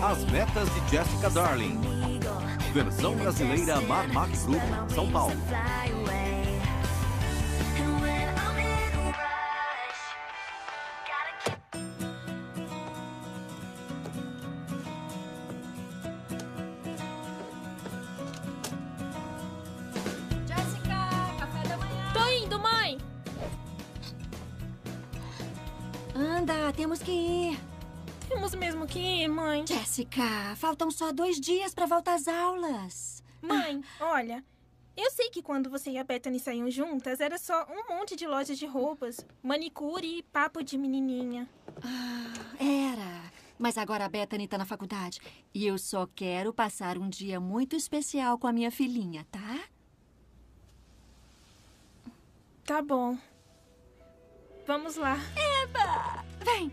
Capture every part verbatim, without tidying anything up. As metas de Jessica Darling, versão brasileira Marmac Group, São Paulo. Jessica, café da manhã! Tô indo, mãe! Anda, temos que ir. Temos mesmo que ir, mãe. Jessica, faltam só dois dias para voltar às aulas. Mãe, ah. olha, eu sei que quando você e a Bethany saíam juntas, era só um monte de lojas de roupas, manicure e papo de menininha. Ah, era. Mas agora a Bethany tá na faculdade e eu só quero passar um dia muito especial com a minha filhinha, tá? Tá bom. Vamos lá. Eba! Vem!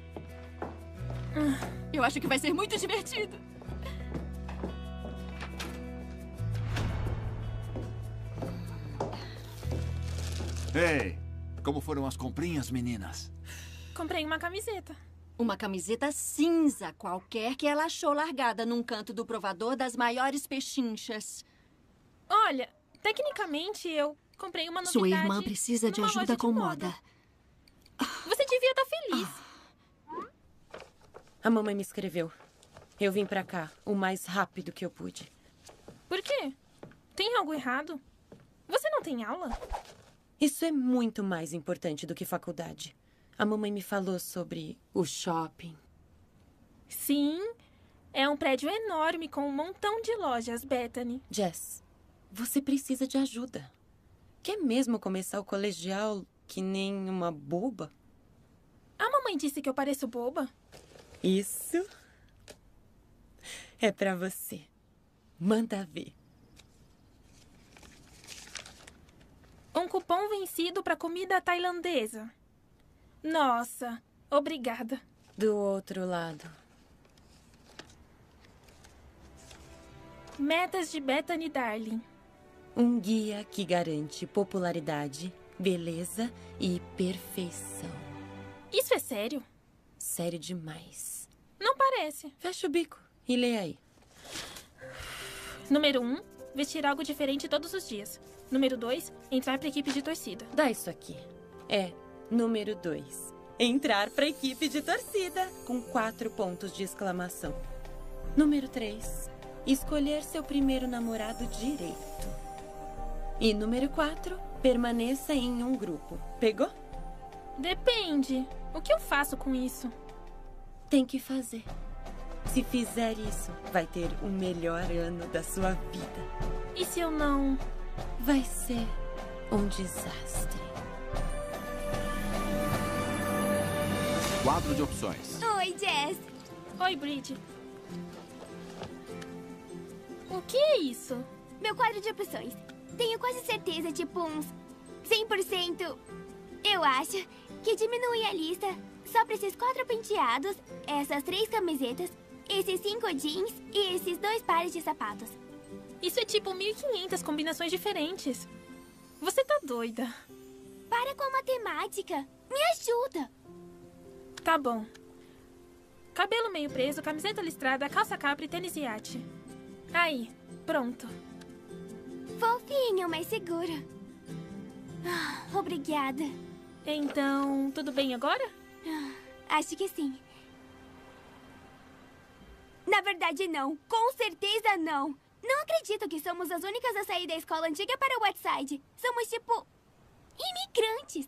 Eu acho que vai ser muito divertido. Ei, como foram as comprinhas, meninas? Comprei uma camiseta. Uma camiseta cinza qualquer que ela achou largada num canto do provador das maiores pechinchas. Olha, tecnicamente eu comprei uma novidade. Sua irmã precisa de ajuda com moda. Você devia estar feliz. A mamãe me escreveu. Eu vim pra cá o mais rápido que eu pude. Por quê? Tem algo errado? Você não tem aula? Isso é muito mais importante do que faculdade. A mamãe me falou sobre o shopping. Sim, é um prédio enorme com um montão de lojas, Bethany. Jess, você precisa de ajuda. Quer mesmo começar o colegial que nem uma boba? A mamãe disse que eu pareço boba. Isso é pra você. Manda ver. Um cupom vencido pra comida tailandesa. Nossa, obrigada. Do outro lado. Metas de Bethany Darling. Um guia que garante popularidade, beleza e perfeição. Isso é sério? Sério demais. Não parece. Fecha o bico e lê aí. Número um, vestir algo diferente todos os dias. Número dois, entrar pra equipe de torcida. Dá isso aqui. É, número dois. Entrar pra equipe de torcida com quatro pontos de exclamação. Número três, escolher seu primeiro namorado direito. E número quatro, permaneça em um grupo. Pegou? Depende. O que eu faço com isso? Tem que fazer. Se fizer isso, vai ter o melhor ano da sua vida. E se eu não? Vai ser um desastre. Quadro de opções. Oi, Jess. Oi, Bridget. O que é isso? Meu quadro de opções. Tenho quase certeza, tipo uns cem por cento, eu acho... que diminui a lista só para esses quatro penteados, essas três camisetas, esses cinco jeans e esses dois pares de sapatos. Isso é tipo mil e quinhentas combinações diferentes. Você tá doida. Para com a matemática. Me ajuda. Tá bom. Cabelo meio preso, camiseta listrada, calça capri, tênis iate. Aí, pronto. Fofinho, mas seguro. Ah, obrigada. Então, tudo bem agora? Acho que sim. Na verdade, não. Com certeza, não. Não acredito que somos as únicas a sair da escola antiga para o Westside. Somos, tipo, imigrantes.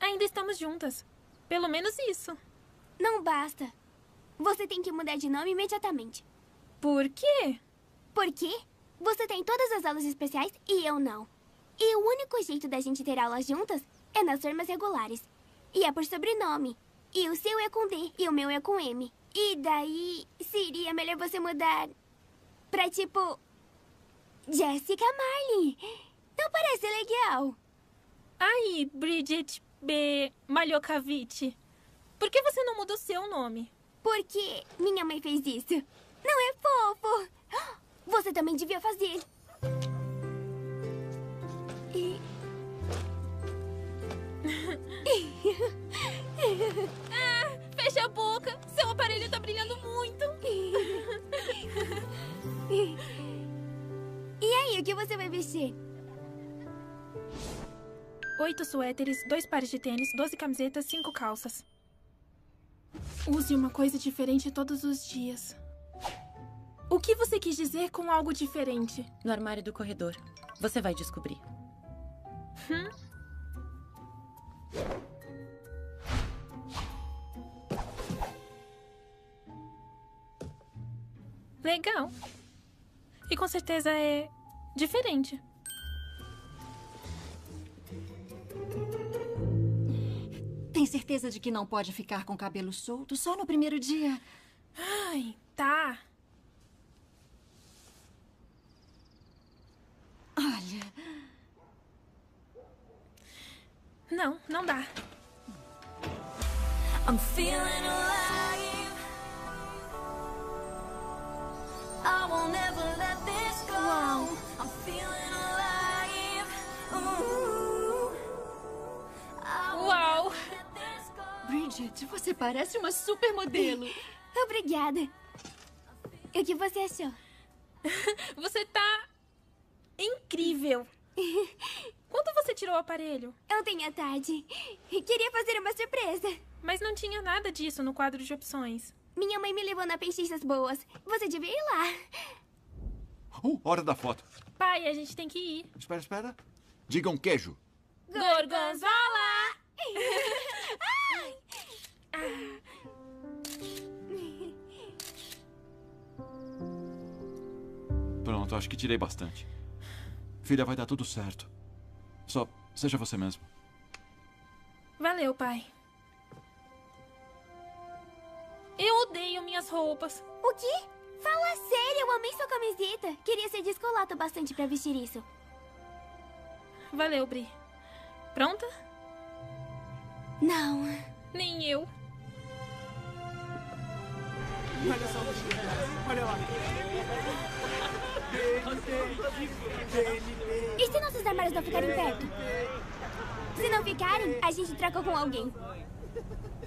Ainda estamos juntas. Pelo menos isso. Não basta. Você tem que mudar de nome imediatamente. Por quê? Porque você tem todas as aulas especiais e eu não. E o único jeito da gente ter aulas juntas é nas turmas regulares. E é por sobrenome. E o seu é com D e o meu é com M. E daí seria melhor você mudar pra tipo... Jessica Marley. Não parece legal. Ai, Bridget B. Malhocavici. Por que você não muda o seu nome? Porque minha mãe fez isso. Não é fofo. Você também devia fazer. E... ah, fecha a boca. Seu aparelho tá brilhando muito. E aí, o que você vai vestir? Oito suéteres, dois pares de tênis, doze camisetas, cinco calças. Use uma coisa diferente todos os dias. O que você quis dizer com algo diferente? No armário do corredor. Você vai descobrir. Hum? Legal. E com certeza é diferente. Tem certeza de que não pode ficar com o cabelo solto só no primeiro dia? Ai, tá. Olha... Não, não dá. I'm feeling alive. I will never let this go. Wow. I'm feeling alive. Ooh. I will wow. never let this go. Bridget, você parece uma supermodelo. Obrigada. E o que você achou? Você tá... incrível. Quando você tirou o aparelho? Ontem à tarde. Queria fazer uma surpresa. Mas não tinha nada disso no quadro de opções. Minha mãe me levou na Pentes das Boas. Você devia ir lá. Uh, hora da foto. Pai, a gente tem que ir. Espera, espera. Digam queijo. Gorgonzola! Ai. Ah. Pronto, acho que tirei bastante. Filha, vai dar tudo certo. Só seja você mesmo. Valeu, pai. Eu odeio minhas roupas. O quê? Fala sério, eu amei sua camiseta. Queria ser descolada bastante pra vestir isso. Valeu, Bri. Pronta? Não. Nem eu. Olha só o cheiro. Olha lá. E se nossos armários não ficarem perto? Se não ficarem, a gente troca com alguém.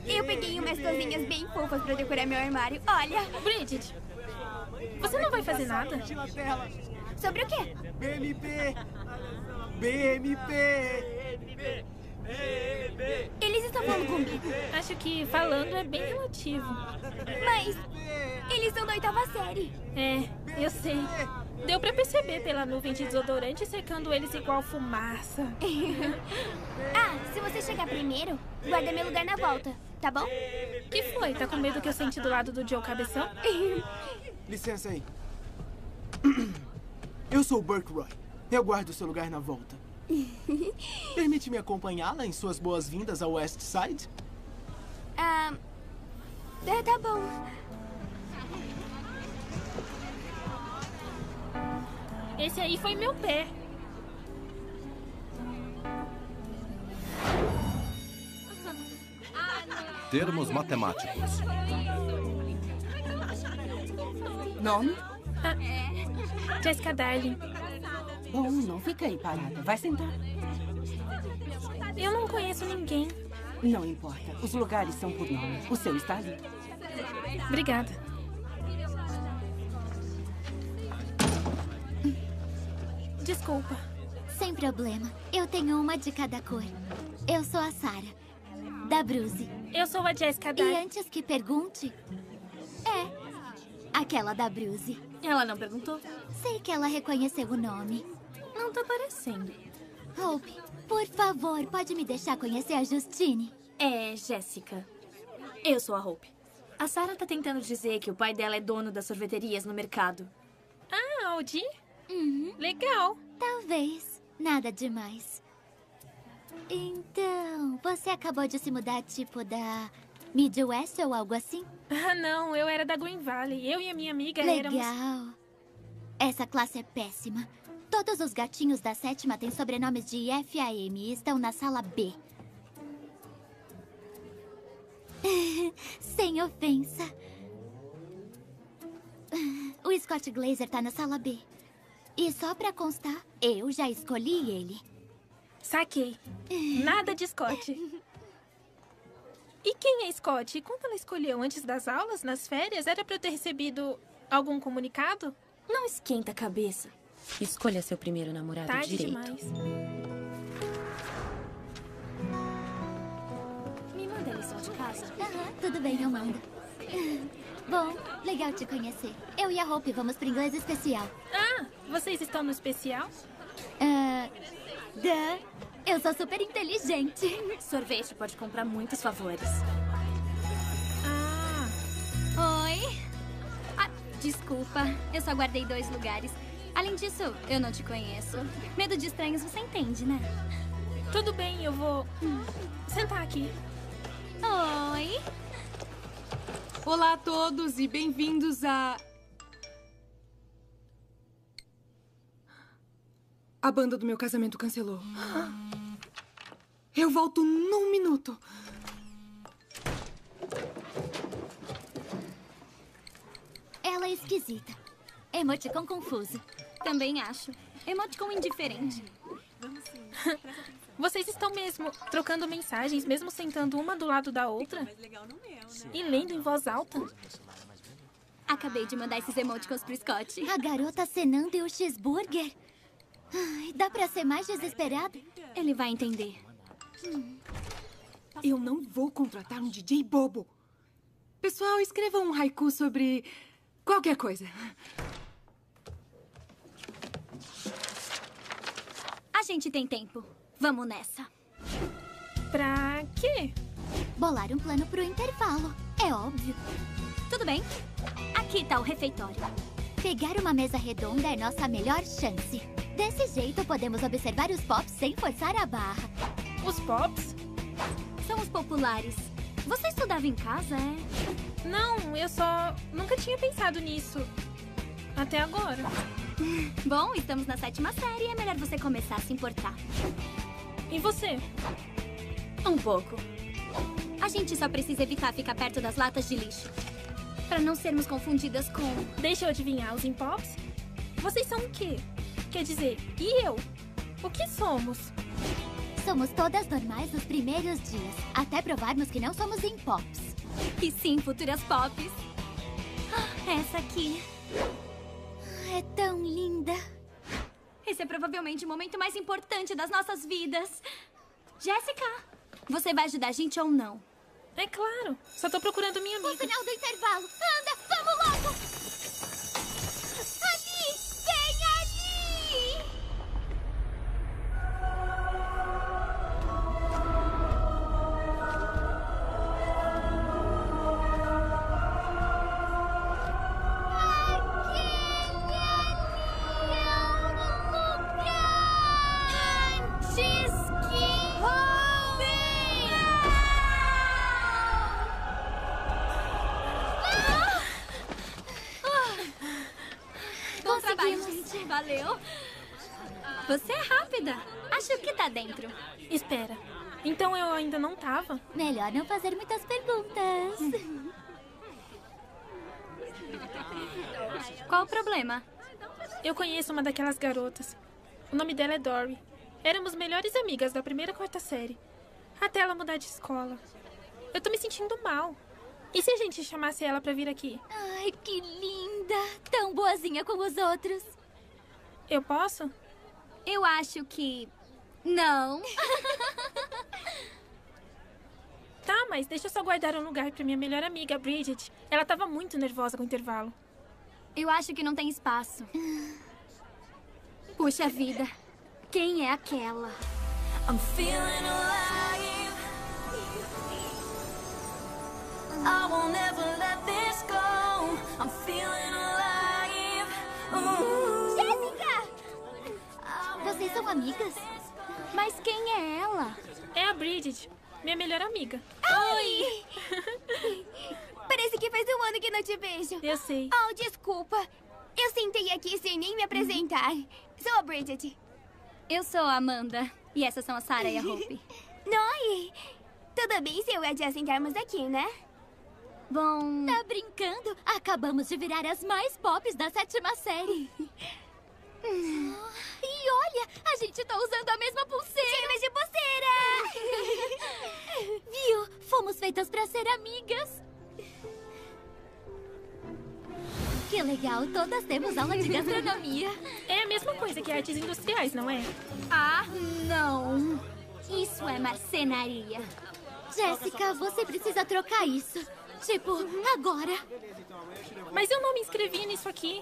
Eu peguei umas coisinhas bem fofas pra decorar meu armário. Olha! Bridget, você não vai fazer nada? Sobre o quê? B M P! B M P! Eles estão falando comigo. Acho que falando é bem relativo. Mas eles são da oitava série. É, eu sei. Deu pra perceber pela nuvem de desodorante secando eles igual fumaça. Ah, se você chegar primeiro, guarda meu lugar na volta, tá bom? Que foi? Tá com medo que eu sente do lado do Joe Cabeção? Licença aí. Eu sou o Burkroy. Eu guardo o seu lugar na volta. Permite-me acompanhá-la em suas boas-vindas ao Westside? Ah, é, tá bom. Esse aí foi meu pé. Termos matemáticos. Nome? Ah, Jessica Darling. Bom, não fica aí parada. Vai sentar. Eu não conheço ninguém. Não importa. Os lugares são por nome. O seu está ali. Obrigada. Desculpa. Sem problema. Eu tenho uma de cada cor. Eu sou a Sarah DaBruzzi. Eu sou a Jessica Darling. E antes que pergunte... é aquela DaBruzzi. Ela não perguntou? Sei que ela reconheceu o nome. Não tá parecendo. Hope, Por favor, pode me deixar conhecer a Justine? É, Jéssica. Eu sou a Hope. A Sarah tá tentando dizer que o pai dela é dono das sorveterias no mercado. Ah, Aldi? Uhum. Legal. Talvez. Nada demais. Então, você acabou de se mudar, tipo, da Midwest ou algo assim? Ah, não. Eu era da Green Valley. Eu e a minha amiga éramos... Legal. Essa classe é péssima. Todos os gatinhos da sétima têm sobrenomes de F A M e estão na sala B. Sem ofensa. O Scott Glazer tá na sala B. E só pra constar, eu já escolhi ele. Saquei. Nada de Scott. E quem é Scott? E quando ela escolheu antes das aulas, nas férias, era pra eu ter recebido algum comunicado? Não esquenta a cabeça. Escolha seu primeiro namorado tarde direito. Demais. Me manda ele só de casa. Aham, tudo bem, eu mando. Bom, legal te conhecer. Eu e a Hope vamos pro inglês especial. Ah, vocês estão no especial? Ah... Uh... Duh. Eu sou super inteligente. Sorvete pode comprar muitos favores. Ah. Oi? Ah, desculpa, eu só guardei dois lugares. Além disso, eu não te conheço. Medo de estranhos você entende, né? Tudo bem, eu vou... Hum. Sentar aqui. Oi. Olá a todos e bem-vindos a... A banda do meu casamento cancelou. Eu volto num minuto. Ela é esquisita. Emoticon confuso. Também acho. Emoticon indiferente. Vocês estão mesmo trocando mensagens, mesmo sentando uma do lado da outra? E lendo em voz alta? Acabei de mandar esses emoticons pro Scott. A garota acenando e o cheeseburger. Ai, dá pra ser mais desesperada? Ele vai entender. Hum. Eu não vou contratar um D J bobo. Pessoal, escrevam um haiku sobre qualquer coisa. A gente tem tempo. Vamos nessa. Pra quê? Bolar um plano pro intervalo. É óbvio. Tudo bem. Aqui tá o refeitório. Pegar uma mesa redonda é nossa melhor chance. Desse jeito, podemos observar os pops sem forçar a barra. Os pops? São os populares. Você estudava em casa, é? Não, eu só nunca tinha pensado nisso. Até agora. Bom, estamos na sétima série. É melhor você começar a se importar. E você? Um pouco. A gente só precisa evitar ficar perto das latas de lixo. Pra não sermos confundidas com... Deixa eu adivinhar, os impops? Vocês são o quê? Quer dizer, e eu? O que somos? Somos todas normais nos primeiros dias, até provarmos que não somos em pops. E sim, futuras pops. Essa aqui. É tão linda. Esse é provavelmente o momento mais importante das nossas vidas. Jéssica, você vai ajudar a gente ou não? É claro, só tô procurando minha amiga. No final do intervalo, anda, vamos logo! Valeu. Você é rápida. Acho que tá dentro. Espera. Então eu ainda não tava? Melhor não fazer muitas perguntas. Hum. Qual o problema? Eu conheço uma daquelas garotas. O nome dela é Dory. Éramos melhores amigas da primeira à quarta série. Até ela mudar de escola. Eu tô me sentindo mal. E se a gente chamasse ela pra vir aqui? Ai, que linda. Tão boazinha como os outros. Eu posso? Eu acho que... não. Tá, mas deixa eu só guardar um lugar pra minha melhor amiga, Bridget. Ela tava muito nervosa com o intervalo. Eu acho que não tem espaço. Puxa vida. Quem é aquela? I'm feeling alive. I won't ever let this go. I'm feeling alive. Ooh. Jessica! Vocês são amigas? Mas quem é ela? É a Bridget, minha melhor amiga. Oi! Parece que faz um ano que não te vejo. Eu sei. Oh, desculpa. Eu sentei aqui sem nem me apresentar. Sou a Bridget. Eu sou a Amanda. E essas são a Sarah e a Hope. Noi! Tudo bem se eu e a Jess sentarmos aqui, né? Bom... Tá brincando? Acabamos de virar as mais pops da sétima série. Hum. E olha, a gente tá usando a mesma pulseira. Gêmeas de pulseira! Viu? Fomos feitas pra ser amigas. Que legal, todas temos aula de gastronomia. É a mesma coisa que artes industriais, não é? Ah, não. Isso é marcenaria. Jessica, você precisa trocar isso. Tipo, agora. Mas eu não me inscrevi nisso aqui.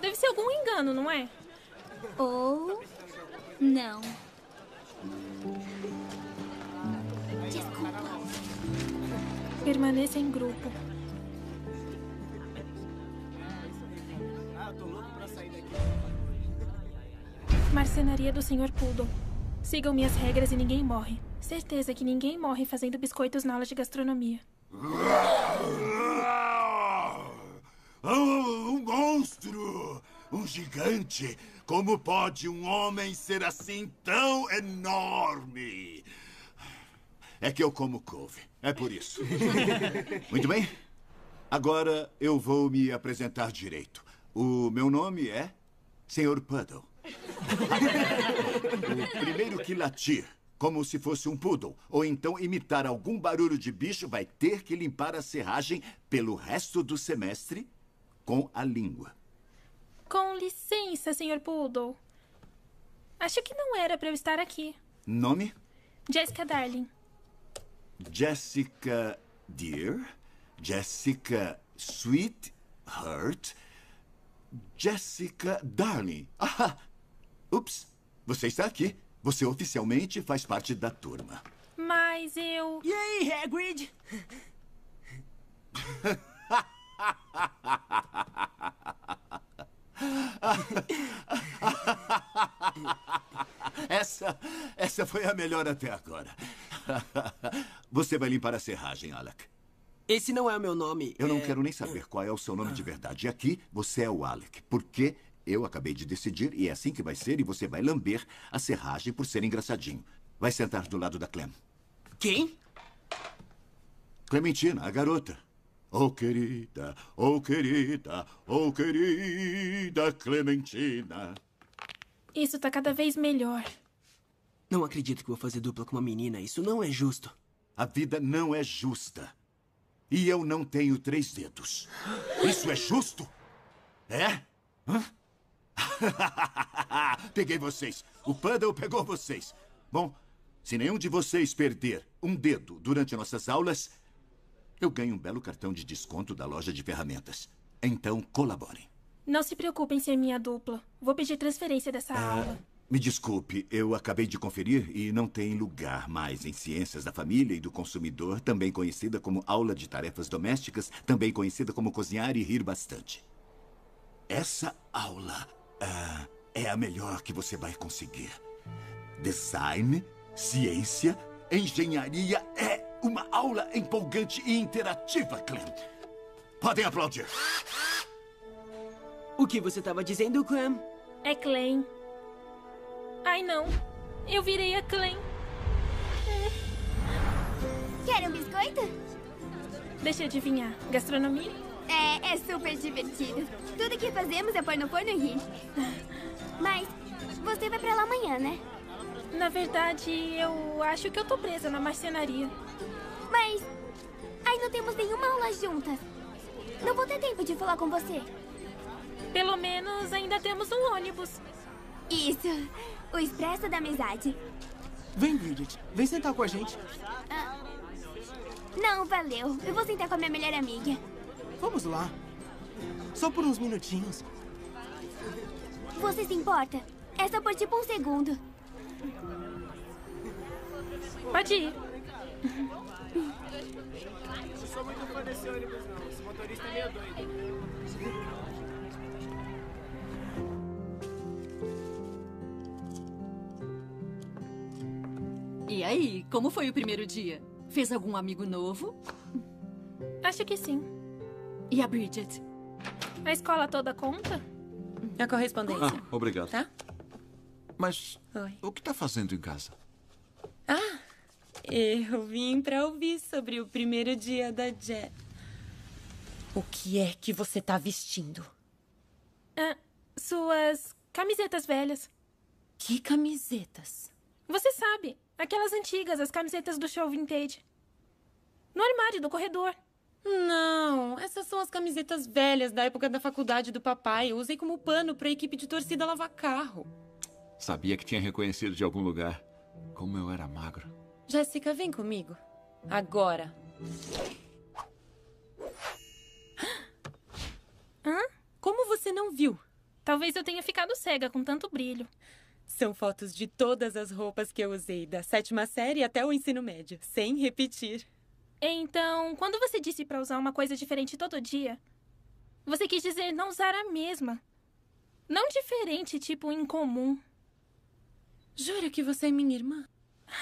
Deve ser algum engano, não é? Ou... não. Desculpa. Permaneça em grupo. Marcenaria do senhor Poodle. Sigam minhas regras e ninguém morre. Certeza que ninguém morre fazendo biscoitos na aula de gastronomia. Oh, um monstro! Um gigante! Como pode um homem ser assim tão enorme? É que eu como couve. É por isso. Muito bem. Agora eu vou me apresentar direito. O meu nome é... senhor Poodle. O primeiro que latir como se fosse um poodle, ou então imitar algum barulho de bicho, vai ter que limpar a serragem pelo resto do semestre com a língua. Com licença, senhor Poodle. Acho que não era para eu estar aqui. Nome? Jessica Darling. Jessica Dear, Jessica Sweetheart, Jessica Darling. Ah, ups, você está aqui. Você oficialmente faz parte da turma. Mas eu... E aí, Hagrid? Essa... Essa foi a melhor até agora. Você vai limpar a serragem, Alec. Esse não é o meu nome. Eu não é... quero nem saber qual é o seu nome de verdade. E aqui, você é o Alec. Por quê? Eu acabei de decidir e é assim que vai ser, e você vai lamber a serragem por ser engraçadinho. Vai sentar do lado da Clem. Quem? Clementina, a garota. Oh, querida, oh, querida, oh, querida Clementina. Isso tá cada vez melhor. Não acredito que vou fazer dupla com uma menina. Isso não é justo. A vida não é justa. E eu não tenho três dedos. Isso é justo? É? Hã? Peguei vocês. O Poodle pegou vocês. Bom, se nenhum de vocês perder um dedo durante nossas aulas, eu ganho um belo cartão de desconto da loja de ferramentas. Então, colaborem. Não se preocupem se é minha dupla. Vou pedir transferência dessa ah, aula. Me desculpe, eu acabei de conferir e não tem lugar mais em Ciências da Família e do Consumidor, também conhecida como aula de tarefas domésticas, também conhecida como cozinhar e rir bastante. Essa aula... Ah, é a melhor que você vai conseguir. Design, ciência, engenharia é uma aula empolgante e interativa, Clem. Podem aplaudir. O que você estava dizendo, Clem? É Clem. Ai, não. Eu virei a Clem. Quer um biscoito? Deixa eu adivinhar. Gastronomia? É, é super divertido. Tudo que fazemos é pôr no forno e rir. Mas você vai pra lá amanhã, né? Na verdade, eu acho que eu tô presa na marcenaria. Mas... aí não temos nenhuma aula juntas. Não vou ter tempo de falar com você. Pelo menos ainda temos um ônibus. Isso. O expresso da amizade. Vem, Bridget. Vem sentar com a gente. Ah, não, valeu. Eu vou sentar com a minha melhor amiga. Vamos lá. Só por uns minutinhos. Você se importa? É só por tipo um segundo. Pode ir. Eu sou muito fã desse ônibus, não. Esse motorista é meio doido. E aí, como foi o primeiro dia? Fez algum amigo novo? Acho que sim. E a Bridget? A escola toda conta? A correspondência. Ah, obrigado. Tá? Mas Oi. O que tá fazendo em casa? Ah, eu vim pra ouvir sobre o primeiro dia da Jess. O que é que você tá vestindo? Ah, suas camisetas velhas. Que camisetas? Você sabe. Aquelas antigas, as camisetas do show vintage. No armário do corredor. Não, essas são as camisetas velhas da época da faculdade do papai. Eu usei como pano pra equipe de torcida lavar carro. Sabia que tinha reconhecido de algum lugar. Como eu era magro. Jessica, vem comigo. Agora. Hã? Como você não viu? Talvez eu tenha ficado cega com tanto brilho. São fotos de todas as roupas que eu usei, da sétima série até o ensino médio, sem repetir. Então, quando você disse pra usar uma coisa diferente todo dia, você quis dizer não usar a mesma. Não diferente, tipo incomum. Jura que você é minha irmã?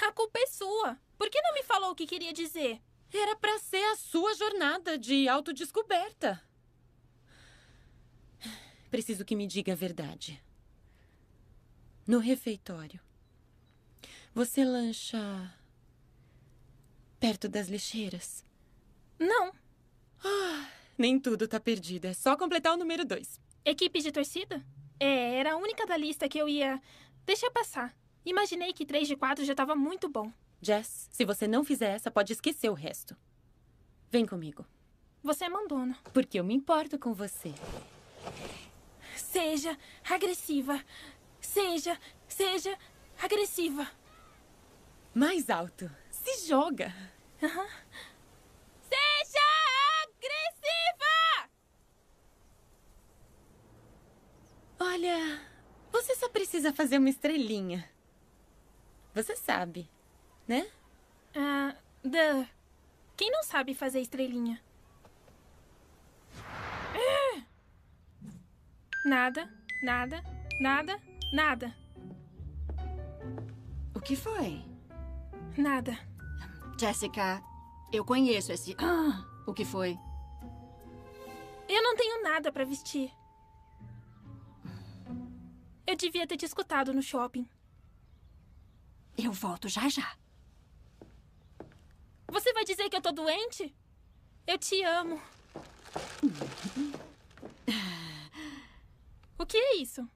A culpa é sua. Por que não me falou o que queria dizer? Era pra ser a sua jornada de autodescoberta. Preciso que me diga a verdade. No refeitório, você lancha perto das lixeiras? Não. Ah, nem tudo tá perdido, é só completar o número dois. Equipe de torcida? É, era a única da lista que eu ia deixar passar. Imaginei que três de quatro já tava muito bom. Jess, se você não fizer essa, pode esquecer o resto. Vem comigo. Você é mandona. Porque eu me importo com você. Seja agressiva. Seja, seja agressiva. Mais alto. Se joga. Uhum. Seja agressiva! Olha, você só precisa fazer uma estrelinha. Você sabe, né? Ah, uh, duh. Quem não sabe fazer estrelinha? Uh! Nada, nada, nada. Nada. O que foi? Nada. Jessica, eu conheço esse... Ah, o que foi? Eu não tenho nada pra vestir. Eu devia ter te escutado no shopping. Eu volto já já. Você vai dizer que eu tô doente? Eu te amo. O que é isso?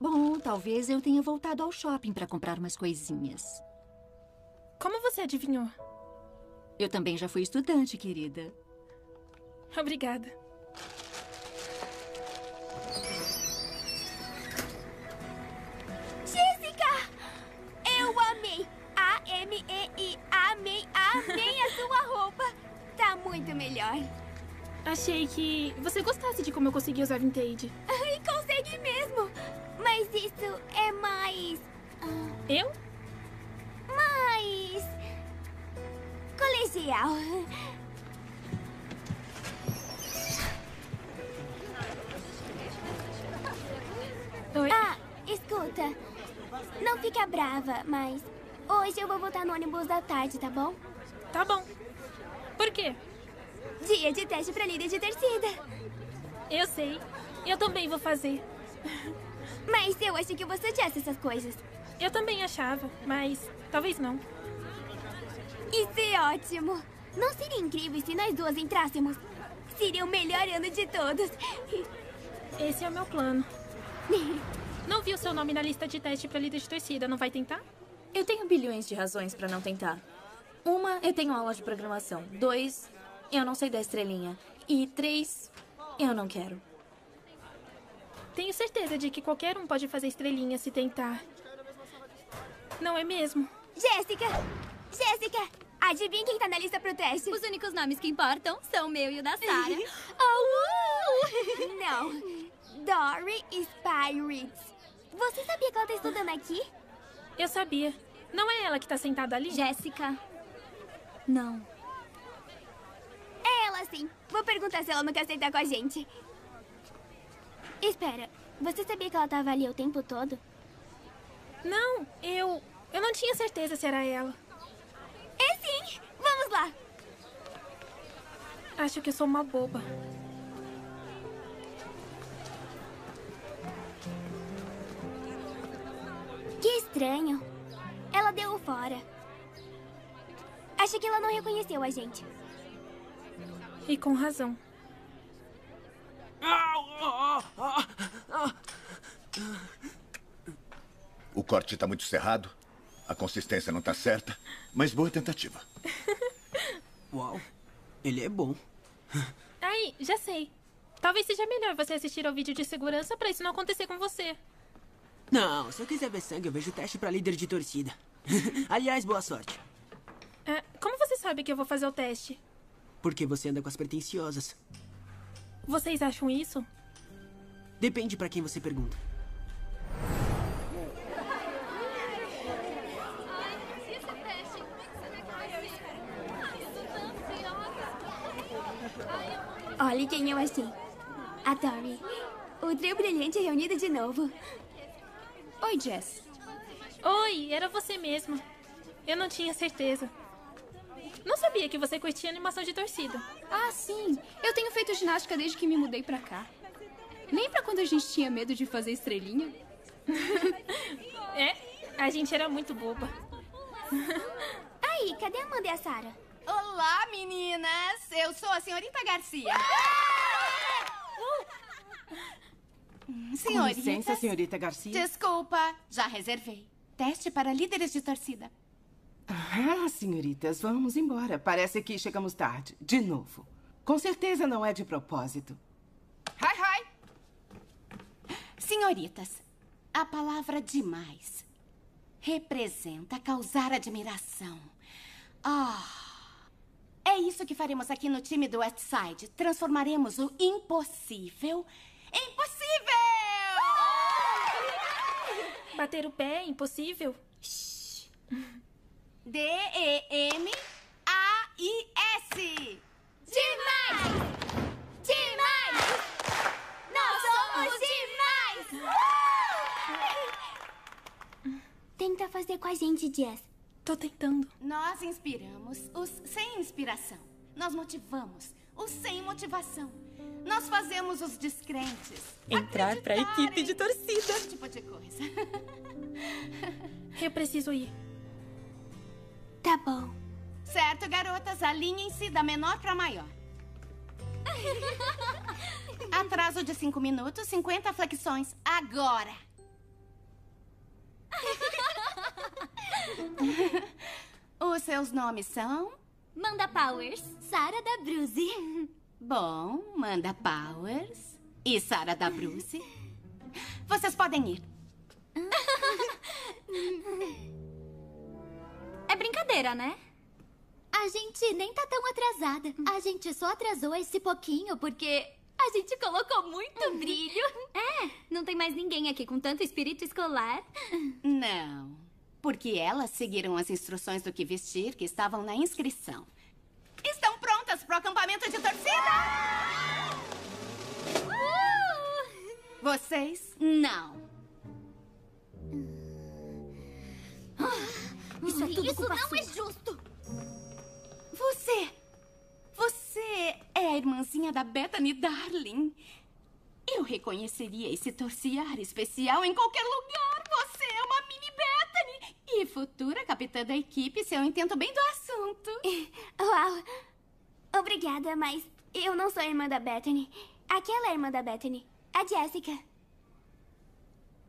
Bom, talvez eu tenha voltado ao shopping para comprar umas coisinhas. Como você adivinhou? Eu também já fui estudante, querida. Obrigada. Jessica! Eu amei! A M E I! Amei, amei a sua roupa! Tá muito melhor. Achei que você gostasse de como eu consegui usar vintage. E consegui mesmo! Mas isso é mais... Uh, eu? Mais... colegial. Oi? Ah, escuta. Não fica brava, mas... hoje eu vou voltar no ônibus da tarde, tá bom? Tá bom. Por quê? Dia de teste pra líder de torcida. Eu sei. Eu também vou fazer. Mas eu acho que você tivesse essas coisas. Eu também achava, mas talvez não. Isso é ótimo. Não seria incrível se nós duas entrássemos? Seria o melhor ano de todos. Esse é o meu plano. Não vi o seu nome na lista de teste para líder de torcida, não vai tentar? Eu tenho bilhões de razões para não tentar. Uma, eu tenho aula de programação. Dois, eu não sei da estrelinha. E três, eu não quero. Tenho certeza de que qualquer um pode fazer estrelinha se tentar. Não é mesmo? Jéssica! Jéssica! Adivinha quem tá na lista pro teste? Os únicos nomes que importam são o meu e o da Sarah. Oh, uh! Não. Dory Spyritz. Você sabia que ela tá estudando aqui? Eu sabia. Não é ela que tá sentada ali? Jessica. Não. É ela, sim. Vou perguntar se ela não quer sentar com a gente. Espera, você sabia que ela tava ali o tempo todo? Não, eu... Eu não tinha certeza se era ela. É sim! Vamos lá! Acho que eu sou uma boba. Que estranho. Ela deu o fora. Acho que ela não reconheceu a gente. E com razão. O corte tá muito cerrado. A consistência não tá certa. Mas boa tentativa. Uau, ele é bom. Aí, já sei. Talvez seja melhor você assistir ao vídeo de segurança pra isso não acontecer com você. Não, se eu quiser ver sangue, eu vejo o teste pra líder de torcida. Aliás, boa sorte. É, como você sabe que eu vou fazer o teste? Porque você anda com as pretensiosas. Vocês acham isso? Depende pra quem você pergunta. Olhe quem eu achei. A Dory. O trio brilhante reunido de novo. Oi, Jess. Oi, era você mesma. Eu não tinha certeza. Não sabia que você curtia animação de torcida. Ah, sim. Eu tenho feito ginástica desde que me mudei pra cá. Nem pra quando a gente tinha medo de fazer estrelinha. É, a gente era muito boba. Aí, cadê a Amanda e a Sarah? Olá, meninas. Eu sou a Senhorita Garcia. Senhorita... Com licença, Senhorita Garcia. Desculpa, já reservei. Teste para líderes de torcida. Ah, senhoritas, vamos embora. Parece que chegamos tarde, de novo. Com certeza não é de propósito. Hi, hi. Senhoritas, a palavra demais representa causar admiração. Ah, oh, é isso que faremos aqui no time do Westside. Transformaremos o impossível em possível! Bater o pé é impossível. Shhh. D E M A I S. Demais! Demais! Nós somos demais! Tenta fazer com a gente, Jess. Tô tentando. Nós inspiramos os sem inspiração. Nós motivamos os sem motivação. Nós fazemos os descrentes entrar pra equipe de torcida. Esse tipo de coisa. Eu preciso ir. Tá bom. Certo, garotas, alinhem-se da menor pra maior. Atraso de cinco minutos, cinquenta flexões. Agora! Os seus nomes são? Manda Powers, Sarah DaBruzzi. Bom, Manda Powers e Sarah DaBruzzi. Vocês podem ir. É brincadeira, né? A gente nem tá tão atrasada. A gente só atrasou esse pouquinho porque a gente colocou muito brilho. É, não tem mais ninguém aqui com tanto espírito escolar. Não, porque elas seguiram as instruções do que vestir que estavam na inscrição. Estão prontas pro acampamento de torcida? Uh! Vocês, não. Isso, é tudo Isso não é justo. Você, você é a irmãzinha da Bethany Darling. Eu reconheceria esse torciar especial em qualquer lugar. Você é uma mini Bethany e futura capitã da equipe, se eu entendo bem do assunto. Uau. Obrigada, mas eu não sou a irmã da Bethany. Aquela é a irmã da Bethany, a Jessica.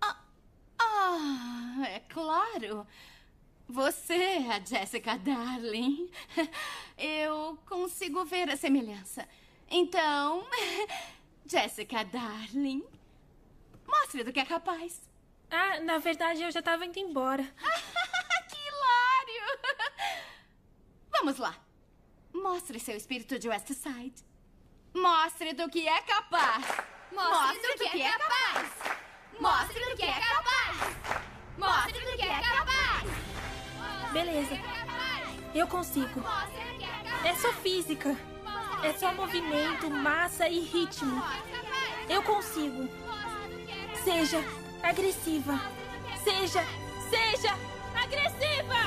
Ah, ah, é claro. Você é a Jessica Darling. Eu consigo ver a semelhança. Então, Jessica Darling, mostre do que é capaz. Ah, na verdade eu já tava indo embora. Que hilário! Vamos lá. Mostre seu espírito de Westside. Mostre do que é capaz. Mostre do que é capaz. Mostre do que é capaz. Mostre do que é capaz. Mostre do que é capaz. Beleza. Eu consigo. É só física. É só movimento, massa e ritmo. Eu consigo. Seja agressiva. Seja, seja agressiva!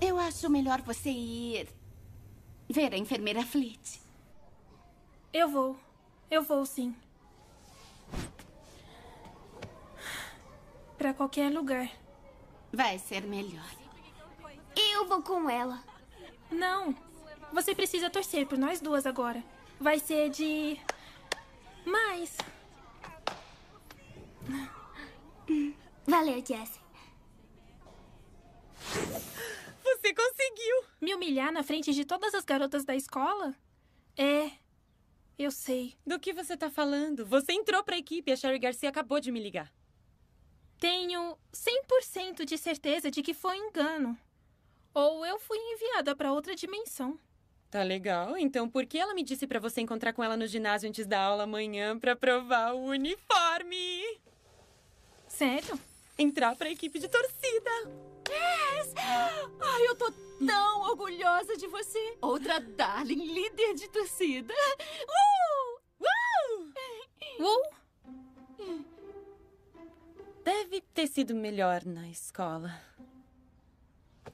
Eu acho melhor você ir ver a enfermeira Fleet. Eu vou. Eu vou, sim. Pra qualquer lugar. Vai ser melhor. Eu vou com ela. Não. Você precisa torcer por nós duas agora. Vai ser de... mais. Valeu, Jessie. Você conseguiu! Me humilhar na frente de todas as garotas da escola? É... eu sei. Do que você tá falando? Você entrou pra equipe e a Sherry Garcia acabou de me ligar. Tenho cem por cento de certeza de que foi um engano. Ou eu fui enviada para outra dimensão. Tá legal. Então por que ela me disse para você encontrar com ela no ginásio antes da aula amanhã para provar o uniforme? Sério? Entrar para a equipe de torcida. Yes! Ai, eu tô tão orgulhosa de você. Outra Darling, líder de torcida. Uh! Uh! Uh! Deve ter sido melhor na escola.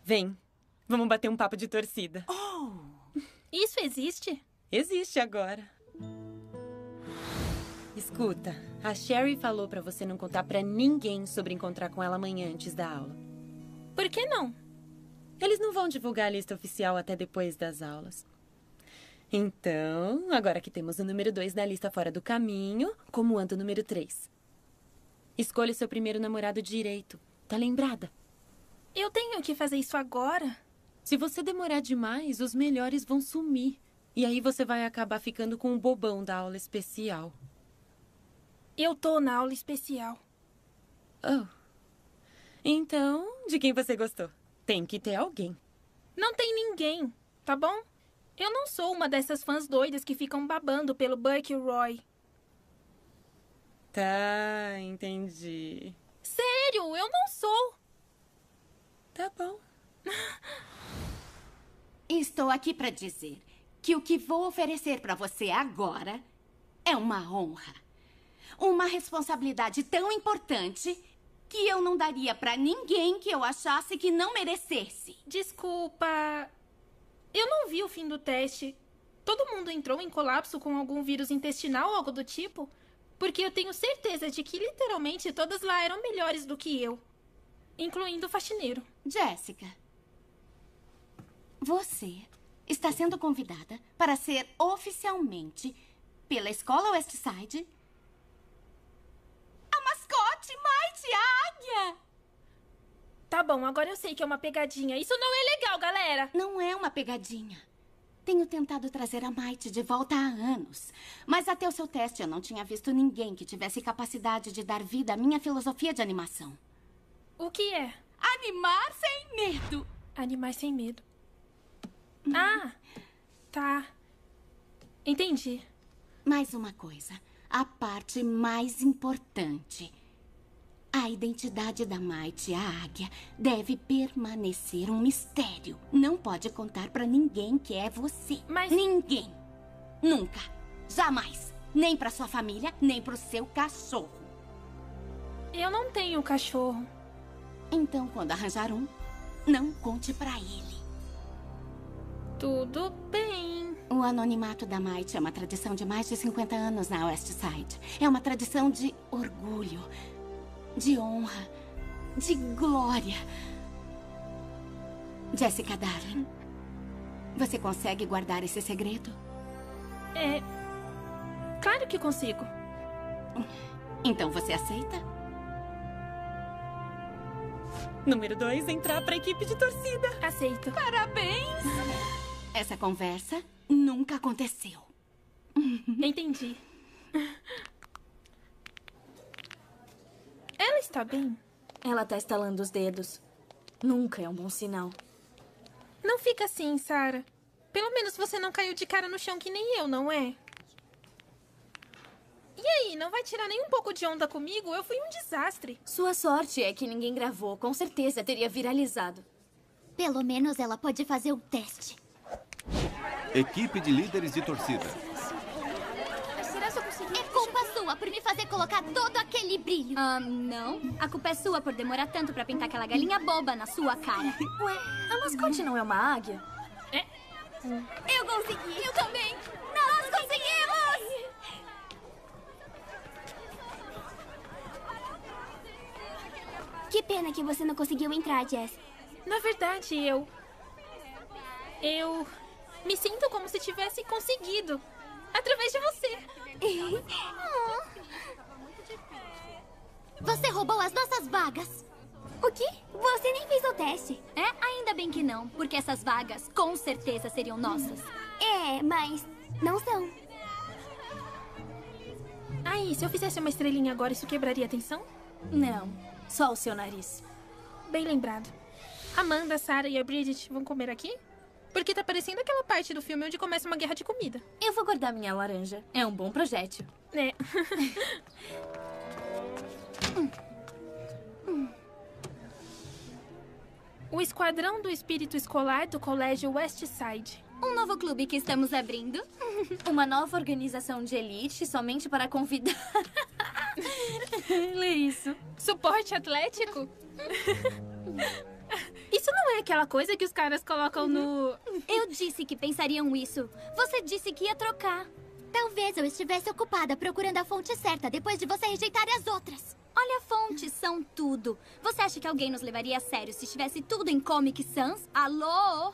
Vem, vamos bater um papo de torcida. Oh! Isso existe? Existe agora. Escuta, a Sherry falou pra você não contar pra ninguém sobre encontrar com ela amanhã antes da aula. Por que não? Eles não vão divulgar a lista oficial até depois das aulas. Então, agora que temos o número dois da lista fora do caminho, como anda o número três? Escolha seu primeiro namorado direito. Tá lembrada? Eu tenho que fazer isso agora? Se você demorar demais, os melhores vão sumir. E aí você vai acabar ficando com o bobão da aula especial. Eu tô na aula especial. Oh. Então, de quem você gostou? Tem que ter alguém. Não tem ninguém, tá bom? Eu não sou uma dessas fãs doidas que ficam babando pelo Burkroy. Tá, entendi. Sério, eu não sou. Tá bom. Estou aqui pra dizer que o que vou oferecer pra você agora é uma honra. Uma responsabilidade tão importante que eu não daria pra ninguém que eu achasse que não merecesse. Desculpa. Eu não vi o fim do teste. Todo mundo entrou em colapso com algum vírus intestinal ou algo do tipo? Porque eu tenho certeza de que literalmente todas lá eram melhores do que eu. Incluindo o faxineiro. Jessica, você está sendo convidada para ser oficialmente, pela escola Westside, a mascote Mighty, a águia! Tá bom, agora eu sei que é uma pegadinha. Isso não é legal, galera! Não é uma pegadinha. Tenho tentado trazer a Mighty de volta há anos. Mas até o seu teste eu não tinha visto ninguém que tivesse capacidade de dar vida à minha filosofia de animação. O que é? Animar sem medo. Animar sem medo. Hum. Ah, tá. Entendi. Mais uma coisa. A parte mais importante. A identidade da Mighty, a águia, deve permanecer um mistério. Não pode contar pra ninguém que é você. Mas... ninguém. Nunca. Jamais. Nem pra sua família, nem pro seu cachorro. Eu não tenho cachorro. Então, quando arranjar um, não conte pra ele. Tudo bem. O anonimato da Mighty é uma tradição de mais de cinquenta anos na Westside. É uma tradição de orgulho. De honra, de glória. Jessica Darling, você consegue guardar esse segredo? É... claro que consigo. Então você aceita? Número dois, entrar para a equipe de torcida. Aceito. Parabéns! Essa conversa nunca aconteceu. Entendi. Ela está bem? Ela tá estalando os dedos. Nunca é um bom sinal. Não fica assim, Sarah. Pelo menos você não caiu de cara no chão que nem eu, não é? E aí, não vai tirar nem um pouco de onda comigo? Eu fui um desastre. Sua sorte é que ninguém gravou. Com certeza teria viralizado. Pelo menos ela pode fazer um teste. Equipe de líderes de torcida. É culpa sua por me fazer colocar todo aquele brilho. Ah, não. A culpa é sua por demorar tanto pra pintar aquela galinha boba na sua cara. Ué, a mascote não é uma águia? É? Eu consegui. Eu também. Nós conseguimos! Que pena que você não conseguiu entrar, Jess. Na verdade, eu... Eu... me sinto como se tivesse conseguido. Através de você. Você roubou as nossas vagas. O quê? Você nem fez o teste. É, ainda bem que não. Porque essas vagas com certeza seriam nossas. É, mas não são. Aí, se eu fizesse uma estrelinha agora, isso quebraria a tensão? Não, só o seu nariz. Bem lembrado. Amanda, Sarah e a Bridget vão comer aqui? Porque tá parecendo aquela parte do filme onde começa uma guerra de comida. Eu vou guardar minha laranja. É um bom projétil. É. O Esquadrão do Espírito Escolar do Colégio Westside. Um novo clube que estamos abrindo. Uma nova organização de elite somente para convidar... Lê isso. Suporte atlético? Isso não é aquela coisa que os caras colocam no... Eu disse que pensariam isso. Você disse que ia trocar. Talvez eu estivesse ocupada procurando a fonte certa depois de você rejeitar as outras. Olha, fontes são tudo. Você acha que alguém nos levaria a sério se estivesse tudo em Comic Sans? Alô?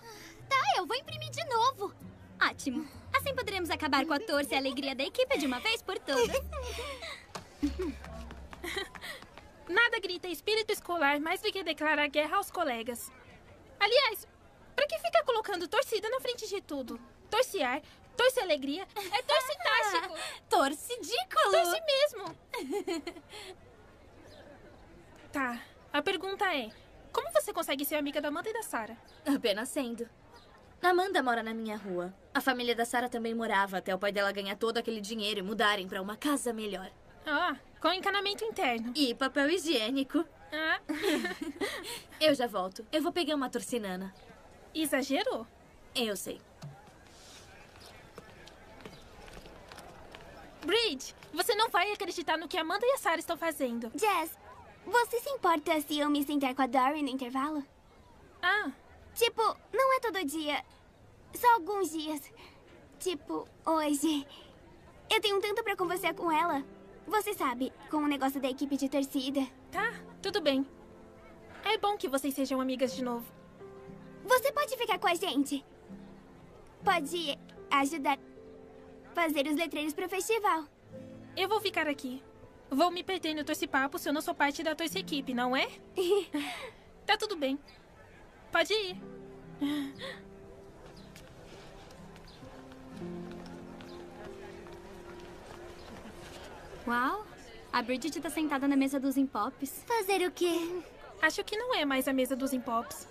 Tá, eu vou imprimir de novo. Ótimo. Assim poderemos acabar com a torce e a alegria da equipe de uma vez por todas. Nada grita espírito escolar mais do que declarar guerra aos colegas. Aliás, pra que ficar colocando torcida na frente de tudo? Torcear, torce alegria, é torce tático. Torcidículo. Torce mesmo. Tá, a pergunta é, como você consegue ser amiga da Amanda e da Sarah? Apenas sendo. Amanda mora na minha rua. A família da Sarah também morava até o pai dela ganhar todo aquele dinheiro e mudarem pra uma casa melhor. Ah, com encanamento interno. E papel higiênico. Ah. Eu já volto. Eu vou pegar uma torcinana. Exagerou? Eu sei. Bridge, você não vai acreditar no que Amanda e a Sarah estão fazendo. Jess, você se importa se eu me sentar com a Dory no intervalo? Ah. Tipo, não é todo dia. Só alguns dias. Tipo, hoje. Eu tenho tanto pra conversar com ela. Você sabe, com o negócio da equipe de torcida. Tá, tudo bem. É bom que vocês sejam amigas de novo. Você pode ficar com a gente. Pode ajudar a fazer os letreiros pro festival. Eu vou ficar aqui. Vou me perder no torce-papo se eu não sou parte da torce-equipe, não é? Tá tudo bem. Pode ir. Uau, a Bridget tá sentada na mesa dos Impops. Fazer o quê? Acho que não é mais a mesa dos Impops.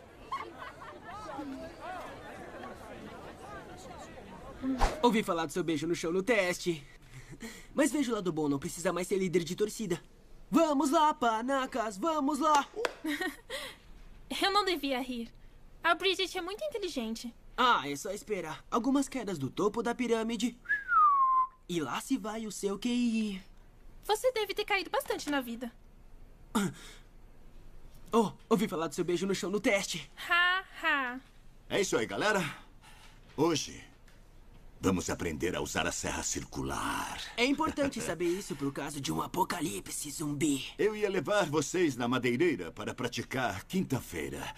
Ouvi falar do seu beijo no chão no teste. Mas veja o lado bom, não precisa mais ser líder de torcida. Vamos lá, panacas, vamos lá! Eu não devia rir. A Bridget é muito inteligente. Ah, é só esperar. Algumas quedas do topo da pirâmide. E lá se vai o seu Q I. Você deve ter caído bastante na vida. Oh, ouvi falar do seu beijo no chão no teste. Ha, ha. É isso aí, galera. Hoje, vamos aprender a usar a serra circular. É importante saber isso pro caso de um apocalipse zumbi. Eu ia levar vocês na madeireira para praticar quinta-feira.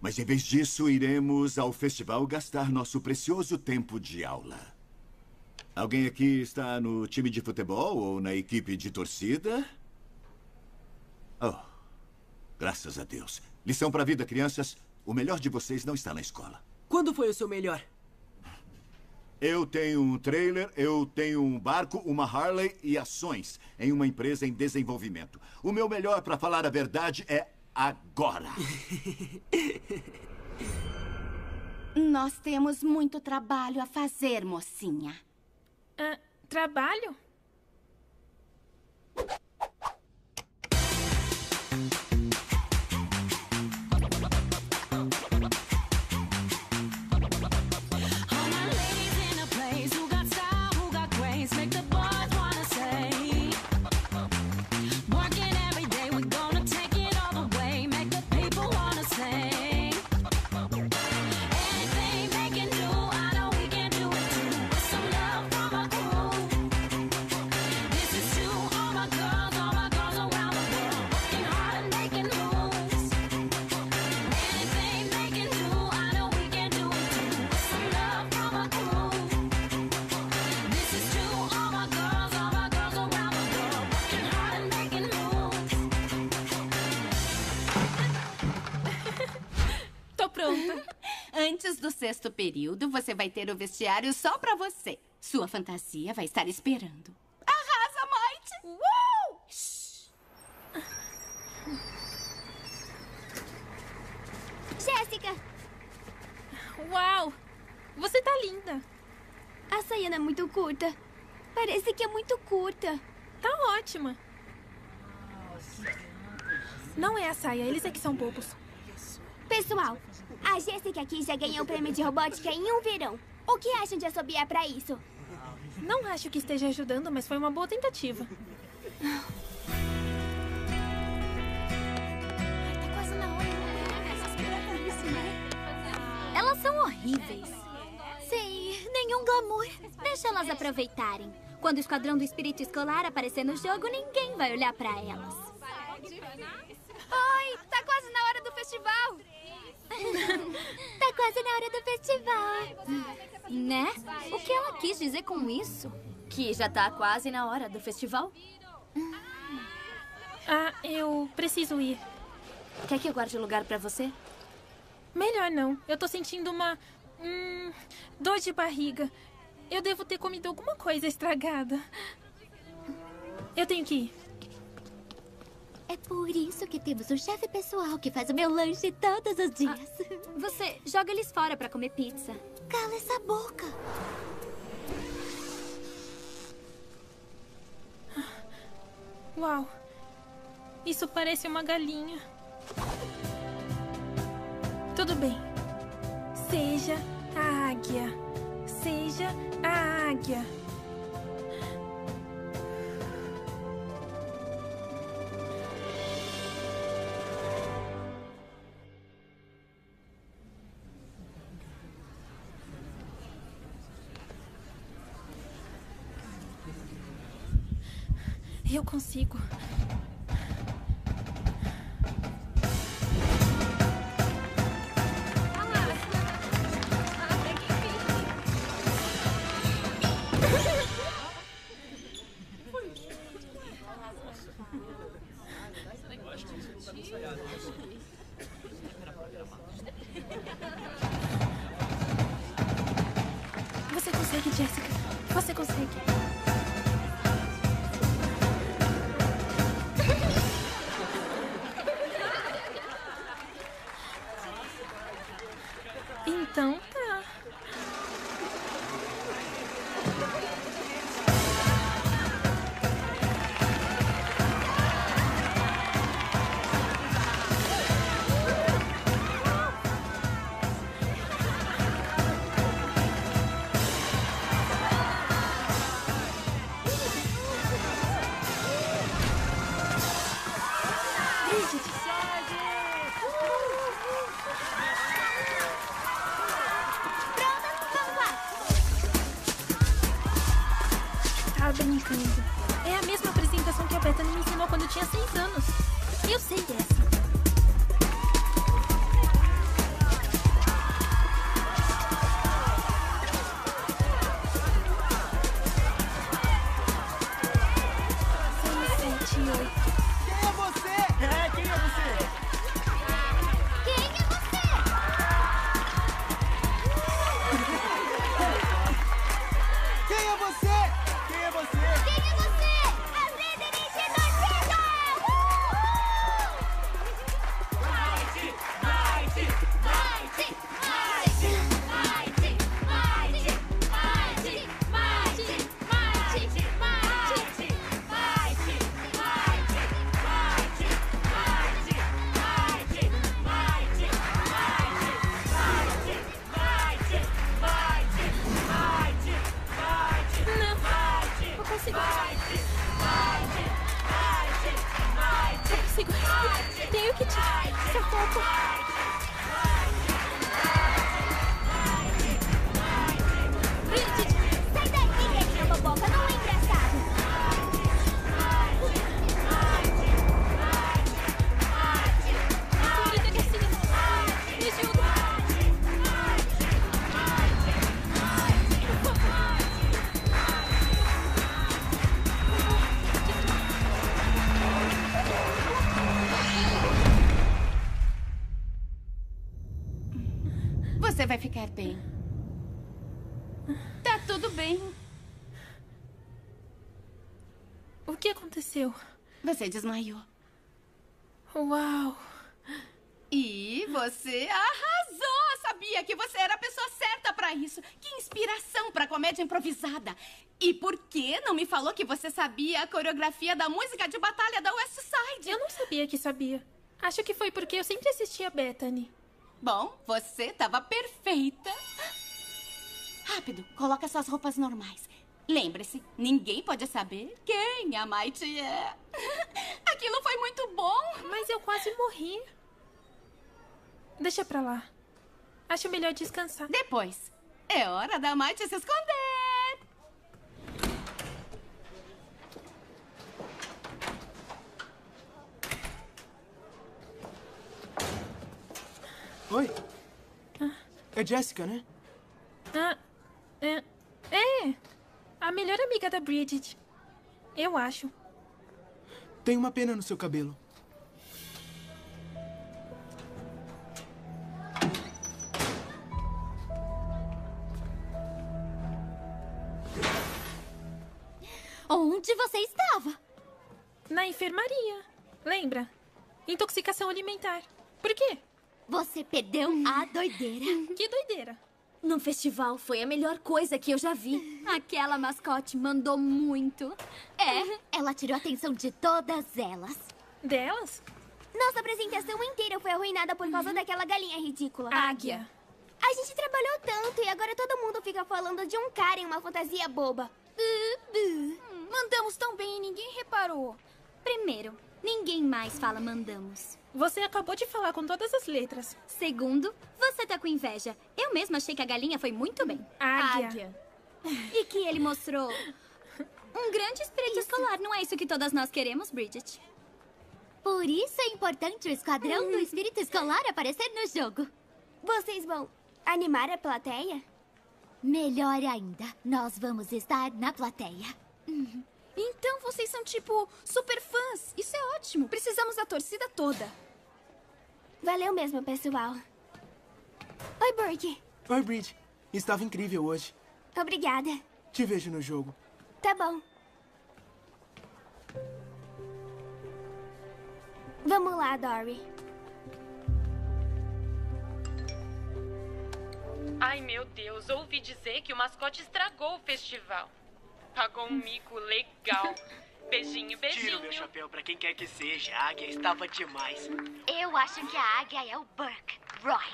Mas em vez disso, iremos ao festival gastar nosso precioso tempo de aula. Alguém aqui está no time de futebol ou na equipe de torcida? Oh, graças a Deus. Lição pra vida, crianças. O melhor de vocês não está na escola. Quando foi o seu melhor? Eu tenho um trailer, eu tenho um barco, uma Harley e ações em uma empresa em desenvolvimento. O meu melhor, pra falar a verdade, é agora. Nós temos muito trabalho a fazer, mocinha. Uh, trabalho? Antes do sexto período, você vai ter o vestiário só pra você. Sua fantasia vai estar esperando. Arrasa, Mighty! Uou! Jéssica! Uau! Você tá linda. A saiana é muito curta. Parece que é muito curta. Tá ótima. Não é a saia, eles é que são bobos. Pessoal, a Jéssica aqui já ganhou o prêmio de robótica em um verão. O que acham de assobiar pra isso? Não acho que esteja ajudando, mas foi uma boa tentativa. Ai, tá quase na hora. Elas são horríveis. Sem nenhum glamour. Deixa elas aproveitarem. Quando o Esquadrão do Espírito Escolar aparecer no jogo, ninguém vai olhar pra elas. Oi, tá quase na hora do festival. Tá quase na hora do festival. Né? O que ela quis dizer com isso? Que já tá quase na hora do festival? Ah, eu preciso ir. Quer que eu guarde lugar pra você? Melhor não. Eu tô sentindo uma... Hum, dor de barriga. Eu devo ter comido alguma coisa estragada. Eu tenho que ir. É por isso que temos um chefe pessoal que faz o meu lanche todos os dias. Ah, você joga eles fora pra comer pizza. Cala essa boca. Uau. Isso parece uma galinha. Tudo bem. Seja a águia. Seja a águia. Eu consigo. Você consegue, Jessica. Você consegue. Mighty! Mighty! Mighty! Você vai ficar bem. Tá tudo bem. O que aconteceu? Você desmaiou. Uau! E você arrasou! Sabia que você era a pessoa certa pra isso. Que inspiração pra comédia improvisada. E por que não me falou que você sabia a coreografia da música de batalha da Westside? Eu não sabia que sabia. Acho que foi porque eu sempre assistia a Bethany. Bom, você estava perfeita. Rápido, coloca suas roupas normais. Lembre-se, ninguém pode saber quem a Mighty é. Aquilo foi muito bom. Mas eu quase morri. Deixa pra lá. Acho melhor descansar. Depois. É hora da Mighty se esconder. Oi, ah. É Jessica, né? Ah, é, é, a melhor amiga da Bridget, eu acho. Tem uma pena no seu cabelo. Onde você estava? Na enfermaria, lembra? Intoxicação alimentar. Por quê? Você perdeu a doideira. Que doideira? No festival foi a melhor coisa que eu já vi. Aquela mascote mandou muito. É, ela tirou a atenção de todas elas. Delas? Nossa apresentação inteira foi arruinada por causa uhum. daquela galinha ridícula. Águia. A gente trabalhou tanto e agora todo mundo fica falando de um cara em uma fantasia boba. Uh, uh. Mandamos tão bem e ninguém reparou. Primeiro, ninguém mais fala mandamos. Você acabou de falar com todas as letras. Segundo, você tá com inveja. Eu mesma achei que a galinha foi muito bem. Águia. Águia. E que ele mostrou um grande espírito escolar. Não é isso que todas nós queremos, Bridget? Por isso é importante o esquadrão hum. do espírito escolar aparecer no jogo. Vocês vão animar a plateia? Melhor ainda, nós vamos estar na plateia. Uhum. Então vocês são tipo super fãs. Isso é ótimo. Precisamos da torcida toda. Valeu mesmo, pessoal. Oi, Burke. Oi, Bridge. Estava incrível hoje. Obrigada. Te vejo no jogo. Tá bom. Vamos lá, Dory. Ai, meu Deus. Ouvi dizer que o mascote estragou o festival. Pagou um mico legal. Beijinho, beijinho. Tiro meu chapéu pra quem quer que seja. A águia estava demais. Eu acho que a águia é o Burkroy.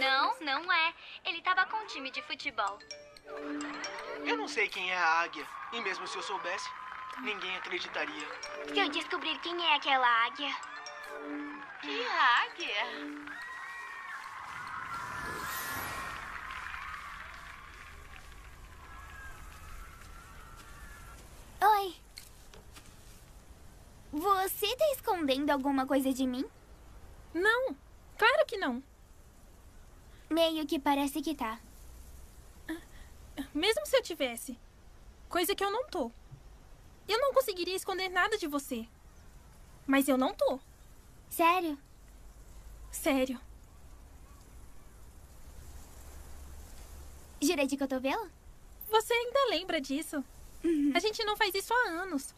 Não, não é. Ele estava com um time de futebol. Eu não sei quem é a águia. E mesmo se eu soubesse, ninguém acreditaria. Se eu descobrir quem é aquela águia... Que águia? Oi. Você tá escondendo alguma coisa de mim? Não, claro que não. Meio que parece que tá. Mesmo se eu tivesse, coisa que eu não tô. Eu não conseguiria esconder nada de você. Mas eu não tô. Sério? Sério. Jura de cotovelo? Você ainda lembra disso? A gente não faz isso há anos.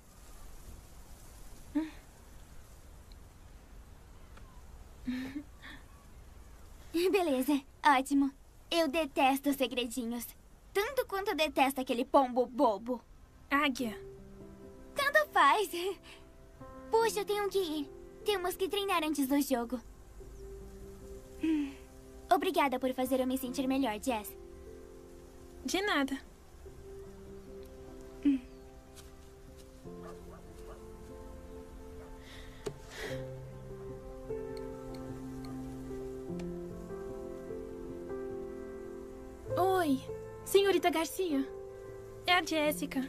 Beleza, ótimo. Eu detesto segredinhos. Tanto quanto eu detesto aquele pombo bobo. Águia. Tanto faz. Puxa, eu tenho que ir. Temos que treinar antes do jogo. Obrigada por fazer eu me sentir melhor, Jess. De nada. Senhorita Garcia, é a Jessica.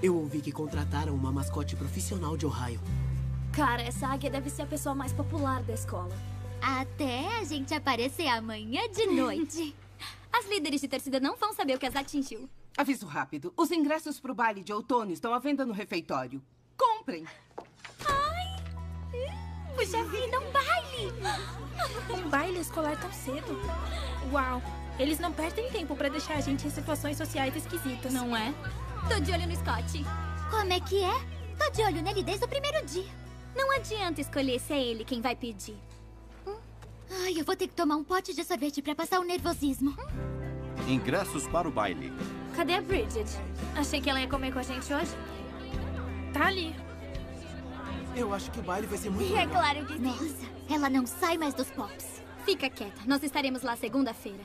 Eu ouvi que contrataram uma mascote profissional de Ohio. Cara, essa águia deve ser a pessoa mais popular da escola. Até a gente aparecer amanhã de noite. As líderes de torcida não vão saber o que as atingiu. Aviso rápido. Os ingressos para o baile de outono estão à venda no refeitório. Comprem! Ai! Puxa vida, um baile! Um baile escolar tão cedo? Uau! Eles não perdem tempo para deixar a gente em situações sociais esquisitas. Não é? Tô de olho no Scott. Como é que é? Tô de olho nele desde o primeiro dia. Não adianta escolher se é ele quem vai pedir. Hum? Ai, eu vou ter que tomar um pote de sorvete para passar o nervosismo. Hum? Ingressos para o baile. Cadê a Bridget? Achei que ela ia comer com a gente hoje. Tá ali. Eu acho que o baile vai ser muito legal. É claro que sim. Nossa, ela não sai mais dos pops. Fica quieta, nós estaremos lá segunda-feira.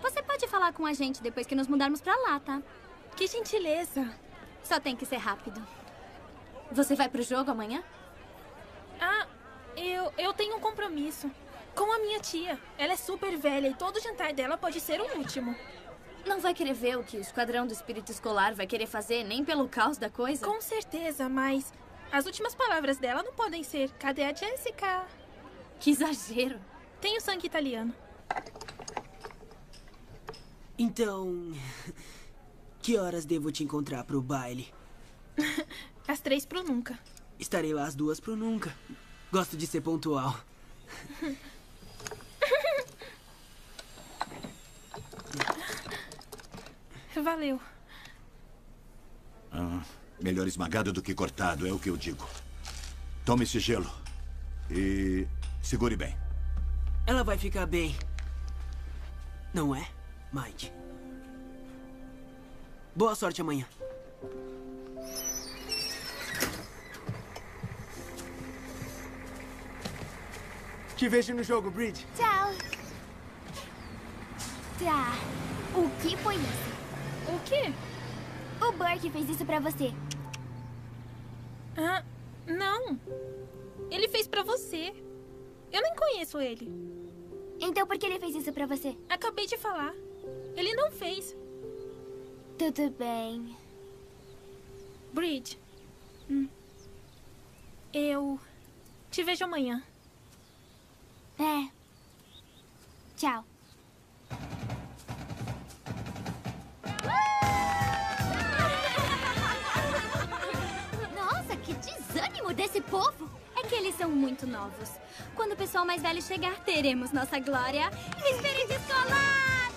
Você pode falar com a gente depois que nos mudarmos pra lá, tá? Que gentileza. Só tem que ser rápido. Você vai pro jogo amanhã? Ah, eu, eu tenho um compromisso. Com a minha tia. Ela é super velha e todo jantar dela pode ser o último. Não vai querer ver o que o Esquadrão do Espírito Escolar vai querer fazer, nem pelo caos da coisa? Com certeza, mas as últimas palavras dela não podem ser "Cadê a Jessica?" Que exagero. Tenho sangue italiano. Então, que horas devo te encontrar pro baile? Às três pro nunca. Estarei lá às duas pro nunca. Gosto de ser pontual. Valeu. Ah, melhor esmagado do que cortado, é o que eu digo. Tome esse gelo e segure bem. Ela vai ficar bem. Não é, Mighty? Boa sorte amanhã. Te vejo no jogo, Bridget. Tchau. Tá. O que foi isso? O quê? O Burke fez isso pra você. Ah, não. Ele fez pra você. Eu nem conheço ele. Então por que ele fez isso pra você? Acabei de falar. Ele não fez. Tudo bem. Bridget. Hum. Eu te vejo amanhã. É. Tchau. Nossa, que desânimo desse povo! É que eles são muito novos. Quando o pessoal mais velho chegar, teremos nossa glória. Espírito escolar!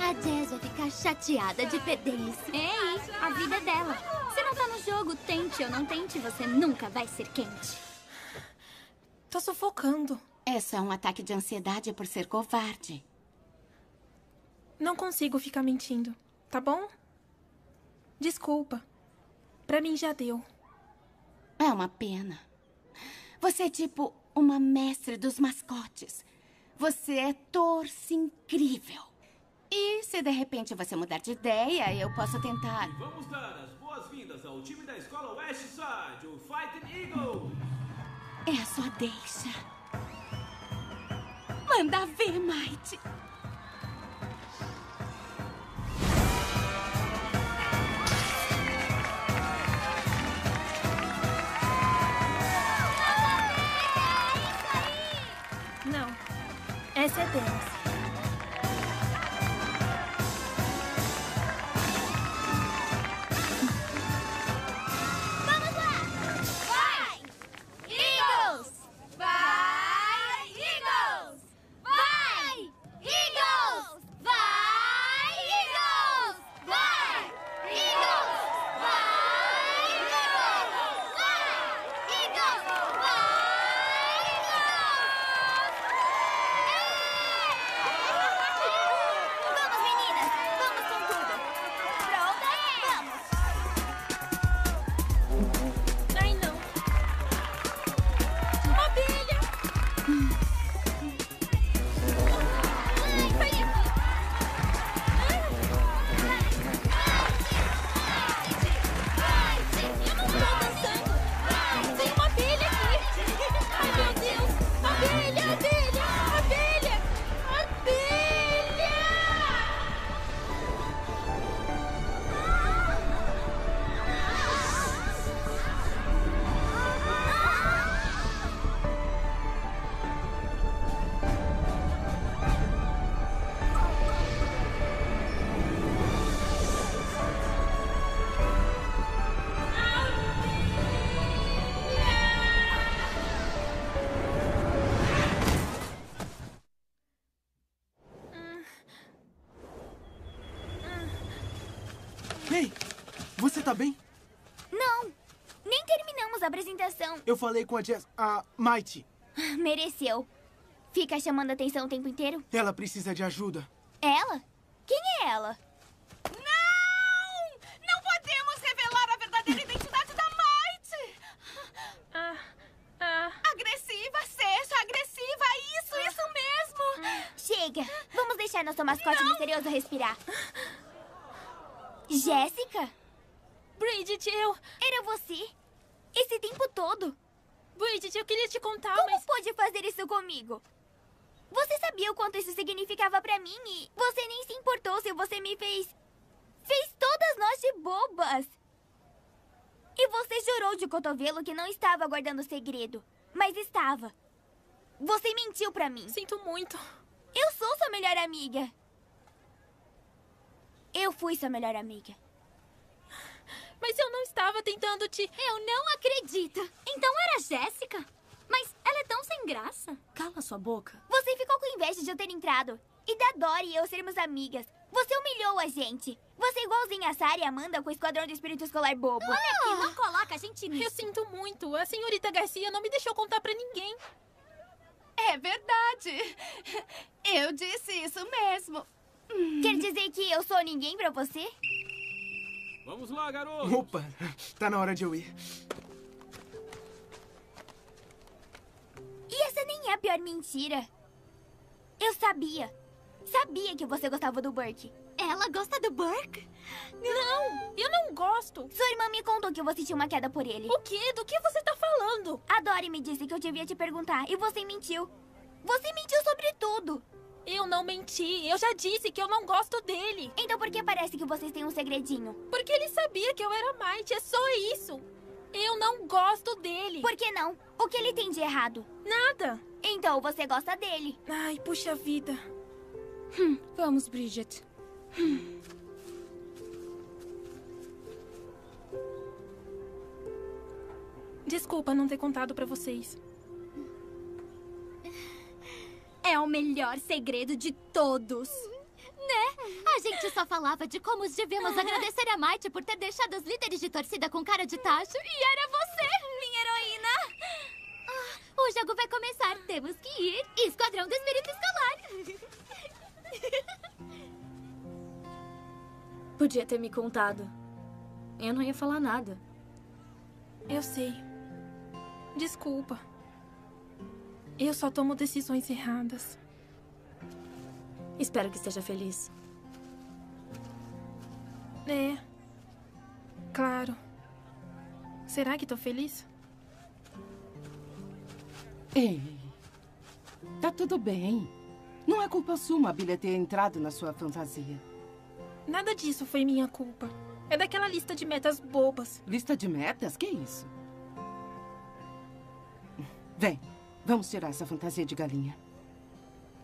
A Jess vai ficar chateada de perder isso. Ei, a vida é dela. Se não tá no jogo, tente ou não tente, você nunca vai ser quente. Tô sufocando. É só um ataque de ansiedade por ser covarde. Não consigo ficar mentindo, tá bom? Desculpa. Pra mim já deu. É uma pena. Você é tipo uma mestre dos mascotes. Você é torce incrível. E se de repente você mudar de ideia, eu posso tentar... Vamos dar as boas-vindas ao time da escola Westside, o Fighting Eagles. É a sua deixa. Manda ver, Mighty. Não, essa é deles. Ei, você tá bem? Não, nem terminamos a apresentação. Eu falei com a Jess... a Mighty. Mereceu. Fica chamando a atenção o tempo inteiro? Ela precisa de ajuda. Ela? Quem é ela? Não! Não podemos revelar a verdadeira identidade da Mighty! Ah, ah. Agressiva, seja agressiva, isso, ah. isso mesmo! Ah. Chega, vamos deixar nosso mascote Não. misterioso respirar. Jéssica? Bridget, eu... Era você? Esse tempo todo? Bridget, eu queria te contar, Como mas... pôde fazer isso comigo? Você sabia o quanto isso significava pra mim e você nem se importou se você me fez... Fez todas nós de bobas. E você jurou de cotovelo que não estava guardando o segredo, mas estava. Você mentiu pra mim. Sinto muito. Eu sou sua melhor amiga. Eu fui sua melhor amiga. Mas eu não estava tentando te... Eu não acredito. Então era Jéssica? Mas ela é tão sem graça. Cala sua boca. Você ficou com inveja de eu ter entrado. E da Dory e eu sermos amigas. Você humilhou a gente. Você é igualzinha a Sarah e Amanda com o esquadrão de espírito escolar bobo. Olha aqui, não coloca a gente nisso. Eu sinto muito. A senhorita Garcia não me deixou contar pra ninguém. É verdade. Eu disse isso mesmo. Quer dizer que eu sou ninguém pra você? Vamos lá, garoto! Opa! Tá na hora de eu ir. E essa nem é a pior mentira. Eu sabia. Sabia que você gostava do Burke. Ela gosta do Burke? Não! Eu não gosto! Sua irmã me contou que você tinha uma queda por ele. O quê? Do que você tá falando? A Dory me disse que eu devia te perguntar e você mentiu. Você mentiu sobre tudo! Eu não menti. Eu já disse que eu não gosto dele. Então por que parece que vocês têm um segredinho? Porque ele sabia que eu era Mighty. É só isso. Eu não gosto dele. Por que não? O que ele tem de errado? Nada. Então você gosta dele. Ai, puxa vida. Hum, vamos, Bridget. Hum. Desculpa não ter contado pra vocês. É o melhor segredo de todos. Né? A gente só falava de como devemos agradecer a Mighty por ter deixado os líderes de torcida com cara de tacho. E era você, minha heroína. O jogo vai começar. Temos que ir. Esquadrão do Espírito Escolar. Podia ter me contado. Eu não ia falar nada. Eu sei. Desculpa. Eu só tomo decisões erradas. Espero que esteja feliz. É. Claro. Será que tô feliz? Ei. Tá tudo bem. Não é culpa sua a Bilha ter entrado na sua fantasia. Nada disso foi minha culpa. É daquela lista de metas bobas. Lista de metas? Que isso? Vem. Vamos tirar essa fantasia de galinha.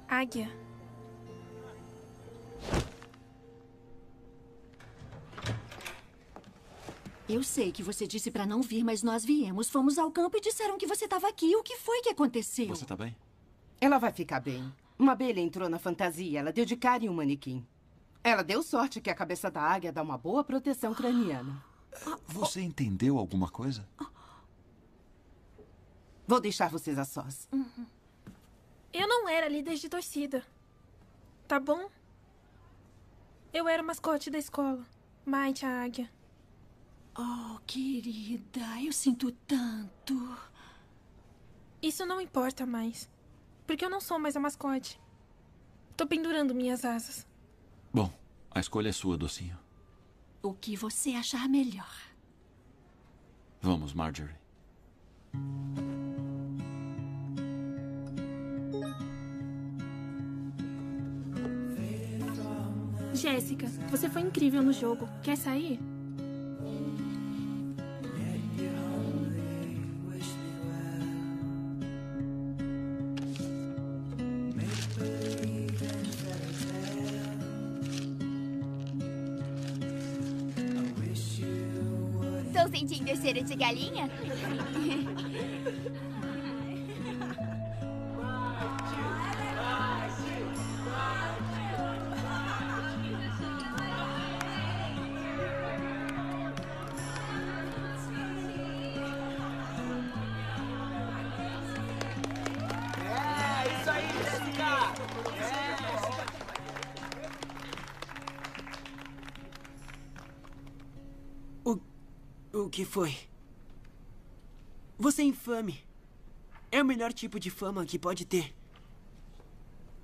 Águia. Eu sei que você disse pra não vir, mas nós viemos. Fomos ao campo e disseram que você estava aqui. O que foi que aconteceu? Você tá bem? Ela vai ficar bem. Uma abelha entrou na fantasia. Ela deu de cara em um manequim. Ela deu sorte que a cabeça da águia dá uma boa proteção craniana. Você entendeu alguma coisa? Vou deixar vocês a sós. Uhum. Eu não era líder de torcida. Tá bom? Eu era o mascote da escola. Mighty, a águia. Oh, querida, eu sinto tanto. Isso não importa mais. Porque eu não sou mais a mascote. Tô pendurando minhas asas. Bom, a escolha é sua, docinho. O que você achar melhor. Vamos, Marjorie. Jéssica, você foi incrível no jogo. Quer sair? Tô sentindo o cheiro de galinha? O que foi? Você é infame. É o melhor tipo de fama que pode ter.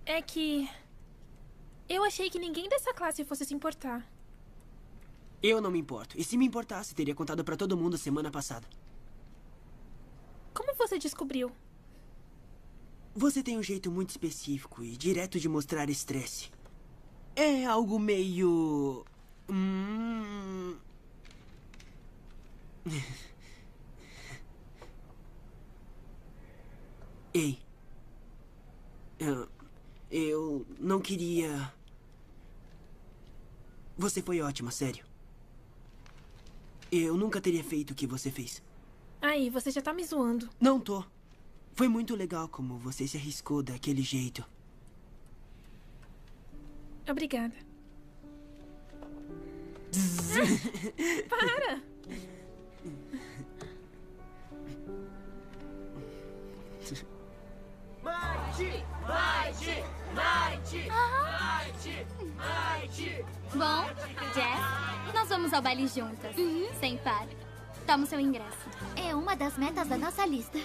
É que... eu achei que ninguém dessa classe fosse se importar. Eu não me importo. E se me importasse, teria contado pra todo mundo semana passada. Como você descobriu? Você tem um jeito muito específico e direto de mostrar estresse. É algo meio... Hum... Ei, uh, eu não queria... Você foi ótima, sério. Eu nunca teria feito o que você fez. Aí, você já tá me zoando. Não tô. Foi muito legal como você se arriscou daquele jeito. Obrigada. Ah, para! Mighty! Mighty! Mighty! Mighty! Mighty! Bom, Jess, nós vamos ao baile juntas. Uhum. Sem par. Toma o seu ingresso. É uma das metas da nossa lista.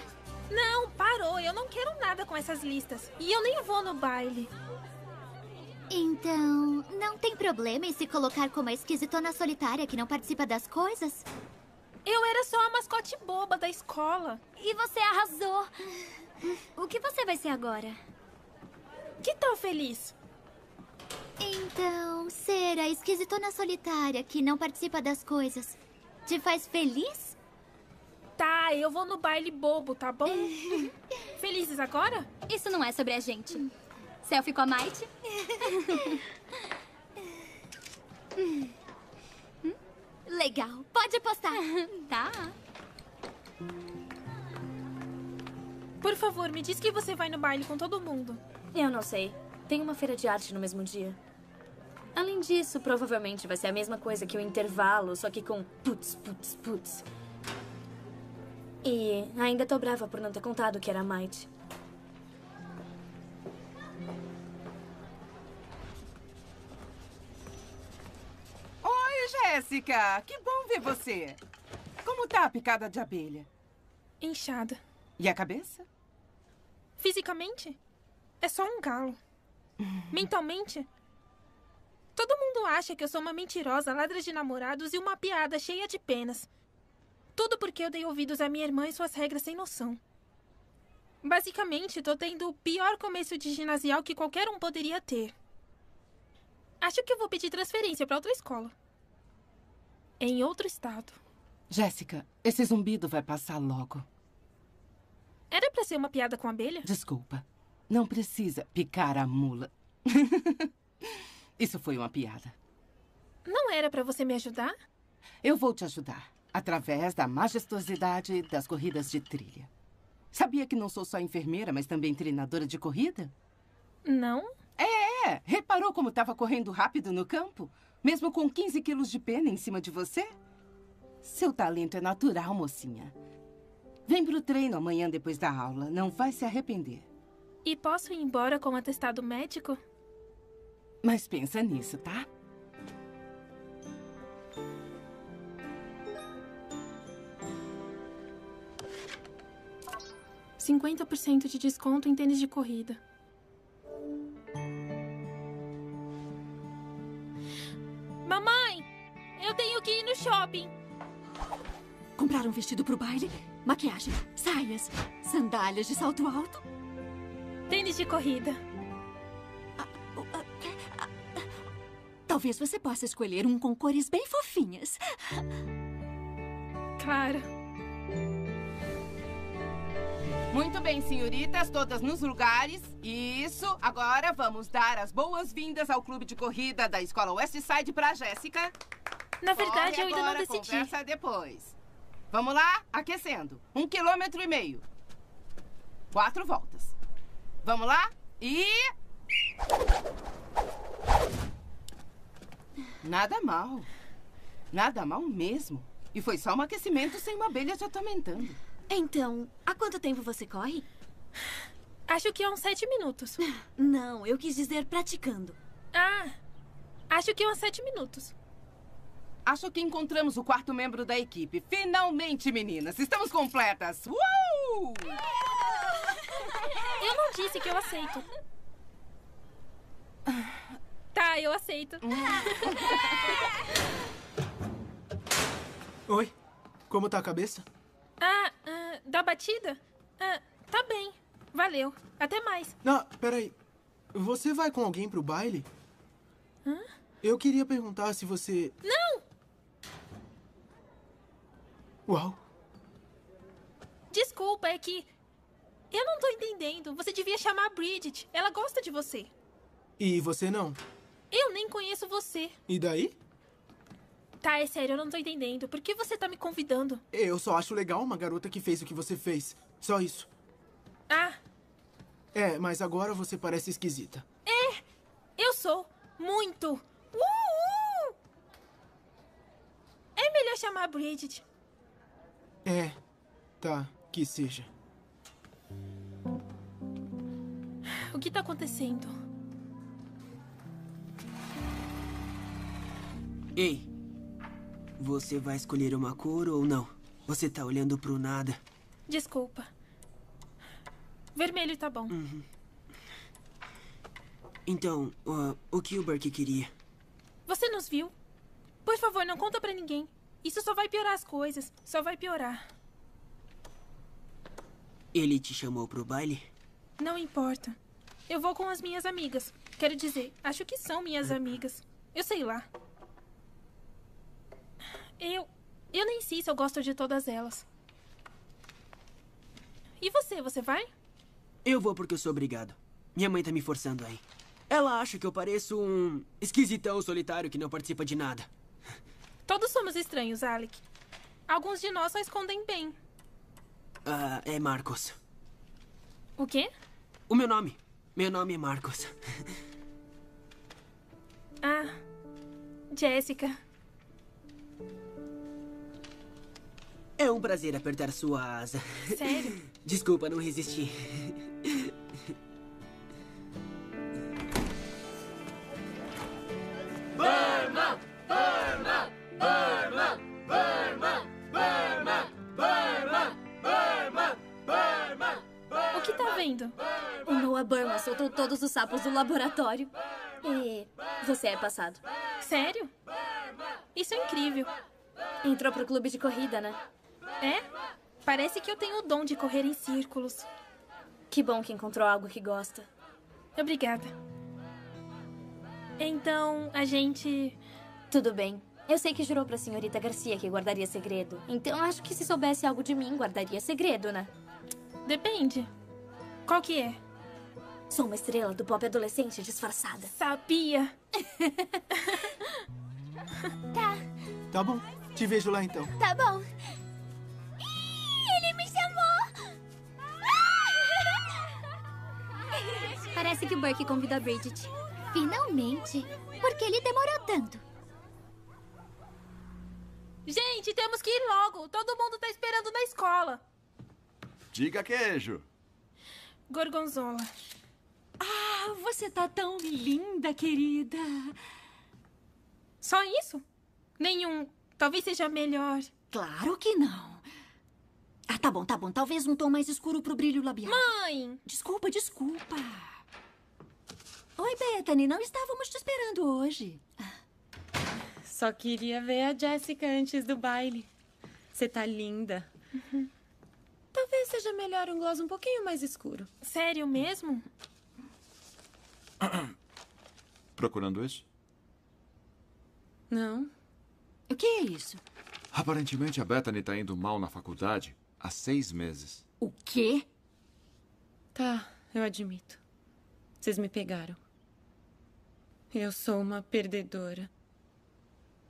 Não, parou. Eu não quero nada com essas listas. E eu nem vou no baile. Então, não tem problema em se colocar como a esquisitona solitária que não participa das coisas? Eu era só a mascote boba da escola. E você arrasou. O que você vai ser agora? Que tal feliz? Então, ser a esquisitona solitária que não participa das coisas te faz feliz? Tá, eu vou no baile bobo, tá bom? Felizes agora? Isso não é sobre a gente. Selfie com a Mighty? Legal, pode apostar. Tá. Por favor, me diz que você vai no baile com todo mundo. Eu não sei. Tem uma feira de arte no mesmo dia. Além disso, provavelmente vai ser a mesma coisa que o intervalo, só que com putz, putz, putz. E ainda tô brava por não ter contado que era a Mighty. Oi, Jéssica! Que bom ver você! Como tá a picada de abelha? Inchada. E a cabeça? Fisicamente, é só um galo. Mentalmente, todo mundo acha que eu sou uma mentirosa, ladra de namorados e uma piada cheia de penas. Tudo porque eu dei ouvidos à minha irmã e suas regras sem noção. Basicamente, tô tendo o pior começo de ginasial que qualquer um poderia ter. Acho que eu vou pedir transferência pra outra escola. Em outro estado. Jéssica, esse zumbido vai passar logo. Era pra ser uma piada com abelha? Desculpa. Não precisa picar a mula. Isso foi uma piada. Não era pra você me ajudar? Eu vou te ajudar. Através da majestosidade das corridas de trilha. Sabia que não sou só enfermeira, mas também treinadora de corrida? Não? É, é. Reparou como estava correndo rápido no campo? Mesmo com quinze quilos de pena em cima de você? Seu talento é natural, mocinha. Vem pro treino amanhã depois da aula. Não vai se arrepender. E posso ir embora com o atestado médico? Mas pensa nisso, tá? cinquenta por cento de desconto em tênis de corrida. Mamãe, eu tenho que ir no shopping. Comprar um vestido pro baile, maquiagem, saias, sandálias de salto alto. Tênis de corrida. Ah, ah, ah, ah. Talvez você possa escolher um com cores bem fofinhas. Claro. Muito bem, senhoritas, todas nos lugares. Isso, agora vamos dar as boas-vindas ao clube de corrida da escola Westside para a Jéssica. Na verdade, Corre eu ainda agora, não decidi. Conversa depois. Vamos lá, aquecendo. Um quilômetro e meio. Quatro voltas. Vamos lá e... Nada mal. Nada mal mesmo. E foi só um aquecimento sem uma abelha te atormentando. Então, há quanto tempo você corre? Acho que há uns sete minutos. Não, eu quis dizer praticando. Ah, acho que há uns sete minutos. Acho que encontramos o quarto membro da equipe. Finalmente, meninas! Estamos completas! Uou! Eu não disse que eu aceito. Tá, eu aceito. Oi, como tá a cabeça? Ah, ah da batida? Ah, tá bem. Valeu. Até mais. Não, peraí. Você vai com alguém pro baile? Hã? Eu queria perguntar se você... Não! Uau! Desculpa, é que... Eu não tô entendendo. Você devia chamar a Bridget. Ela gosta de você. E você não? Eu nem conheço você. E daí? Tá, é sério, eu não tô entendendo. Por que você tá me convidando? Eu só acho legal uma garota que fez o que você fez. Só isso. Ah. É, mas agora você parece esquisita. É, eu sou. Muito. Uh, uh. É melhor chamar a Bridget. É, tá, que seja. O que tá acontecendo? Ei, você vai escolher uma cor ou não? Você tá olhando pro nada. Desculpa. Vermelho tá bom. Uhum. Então, uh, o que o Burke queria? Você nos viu? Por favor, não conta pra ninguém. Isso só vai piorar as coisas. Só vai piorar. Ele te chamou pro baile? Não importa. Eu vou com as minhas amigas. Quero dizer, acho que são minhas amigas. Eu sei lá. Eu... Eu nem sei se eu gosto de todas elas. E você, você vai? Eu vou porque eu sou obrigado. Minha mãe tá me forçando aí. Ela acha que eu pareço um esquisitão solitário que não participa de nada. Todos somos estranhos, Alec. Alguns de nós só escondem bem. Ah, é Marcos. O quê? O meu nome. Meu nome é Marcos. Ah, Jessica. É um prazer apertar sua asa. Sério? Desculpa, não resisti. Burma! Burma! Burma! Burma! Burma! Burma! Burma! Burma! Burma! O que tá vendo? O Noah Burma soltou todos os sapos do laboratório. E você é passado. Sério? Isso é incrível. Entrou pro clube de corrida, né? É? Parece que eu tenho o dom de correr em círculos. Que bom que encontrou algo que gosta. Obrigada. Então, a gente... Tudo bem. Eu sei que jurou pra senhorita Garcia que guardaria segredo. Então, acho que se soubesse algo de mim, guardaria segredo, né? Depende. Qual que é? Sou uma estrela do pop adolescente disfarçada. Sabia! Tá. Tá bom. Te vejo lá, então. Tá bom. Ih, ele me chamou! Parece que o Burke convida a Bridget. Finalmente! Por que ele demorou tanto? Gente, temos que ir logo! Todo mundo tá esperando na escola! Diga queijo! Gorgonzola. Ah, você tá tão linda, querida! Só isso? Nenhum. Talvez seja melhor. Claro que não. Ah, tá bom, tá bom. Talvez um tom mais escuro pro brilho labial. Mãe! Desculpa, desculpa. Oi, Bethany. Não estávamos te esperando hoje. Só queria ver a Jessica antes do baile. Você tá linda. Uhum. Talvez seja melhor um gloss um pouquinho mais escuro. Sério mesmo? Procurando isso? Não. O que é isso? Aparentemente, a Bethany tá indo mal na faculdade há seis meses. O quê? Tá, eu admito. Vocês me pegaram. Eu sou uma perdedora.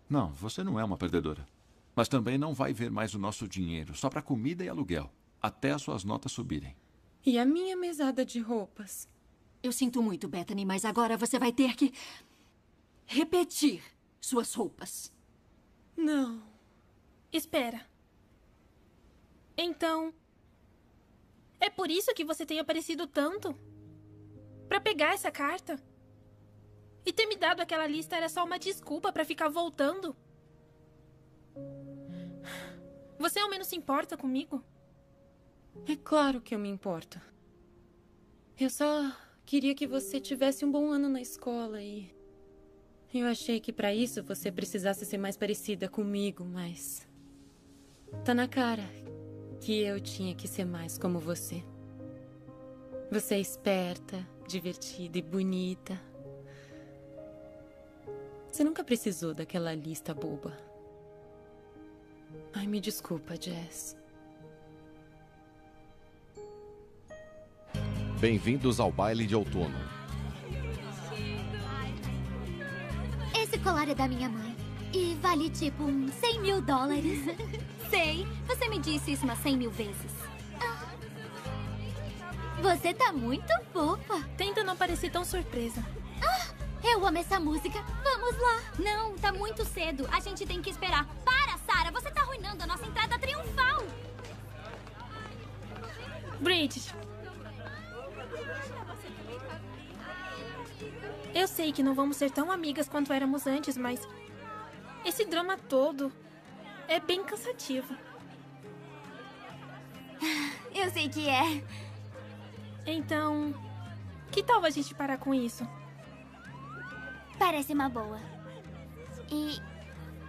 Não, você não é uma perdedora. Mas também não vai ver mais o nosso dinheiro, só para comida e aluguel, até as suas notas subirem. E a minha mesada de roupas? Eu sinto muito, Bethany, mas agora você vai ter que repetir suas roupas. Não. Espera. Então, é por isso que você tem aparecido tanto? Pra pegar essa carta? E ter me dado aquela lista era só uma desculpa pra ficar voltando? Você ao menos se importa comigo? É claro que eu me importo. Eu só queria que você tivesse um bom ano na escola e... eu achei que para isso você precisasse ser mais parecida comigo, mas... tá na cara que eu tinha que ser mais como você. Você é esperta, divertida e bonita. Você nunca precisou daquela lista boba. Ai, me desculpa, Jess. Bem-vindos ao baile de outono. Esse colar é da minha mãe e vale tipo uns cem mil dólares. Sei, você me disse isso umas cem mil vezes. Você tá muito fofa. Tenta não parecer tão surpresa. Ah, eu amo essa música. Vamos lá. Não, tá muito cedo. A gente tem que esperar. Para, Sarah. Você tá arruinando a nossa entrada triunfal. Bridget. Eu sei que não vamos ser tão amigas quanto éramos antes, mas... esse drama todo é bem cansativo. Eu sei que é. Então, que tal a gente parar com isso? Parece uma boa. E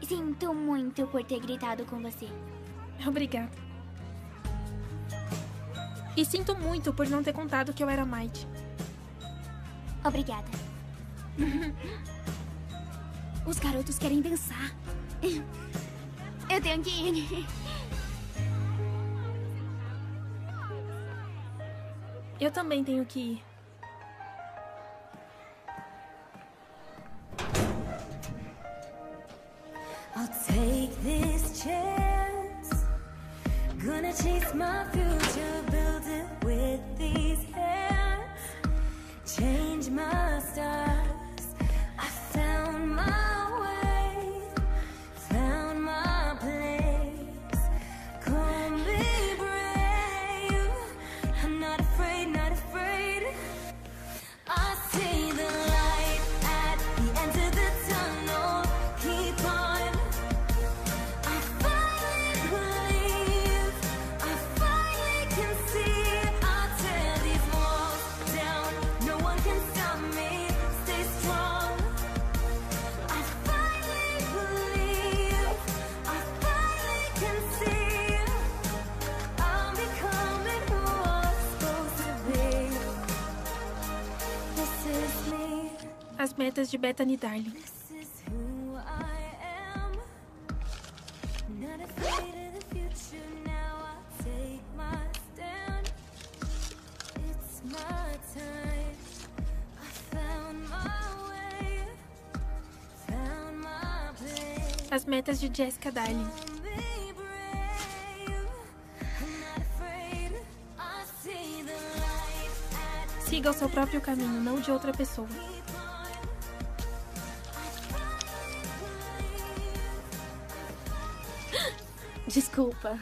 sinto muito por ter gritado com você. Obrigada. E sinto muito por não ter contado que eu era Mighty. Obrigada. Os garotos querem dançar. Eu tenho que ir. Eu também tenho que ir. I'll take this chance. Gonna chase my future, build it with these hands. Change my stars. I found my way. Found my place. Call me brave. I'm not afraid, not afraid. I see the light at the end of the tunnel. Keep on. I finally believe. I finally can see. I'll tear these walls down. No one can stop me. Stay strong. I finally believe. I finally can see. I'm becoming who I'm supposed to be. This is me. As metas de Bethany Darling. This is who I am. Not afraid of the future. Now I take my stand. It's my time. I found my way. Found my place. As metas de Jessica Darling. Be brave. I'm not afraid. I see the light at Siga o seu próprio caminho, não de outra pessoa. keep on. I finally believe. Desculpa.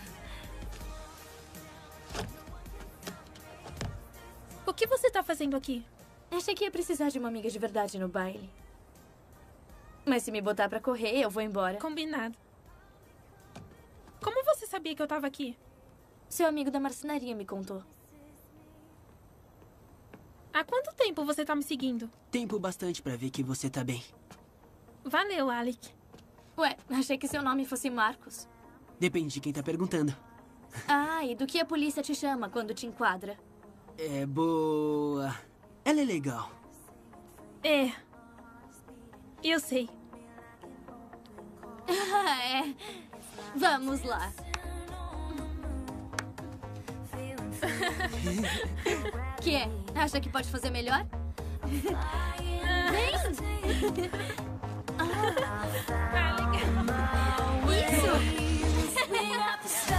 O que você tá fazendo aqui? Achei que ia precisar de uma amiga de verdade no baile. Mas se me botar pra correr, eu vou embora. Combinado. Como você sabia que eu tava aqui? Seu amigo da marcenaria me contou. Há quanto tempo você tá me seguindo? Tempo bastante pra ver que você tá bem. Valeu, Alec. Ué, achei que seu nome fosse Marcos. Depende de quem tá perguntando. Ah, e do que a polícia te chama quando te enquadra? É boa. Ela é legal. É. Eu sei. Ah, é. Vamos lá. Que é? Acha que pode fazer melhor? Bem? Ah, legal. Isso! I'm flying next to you.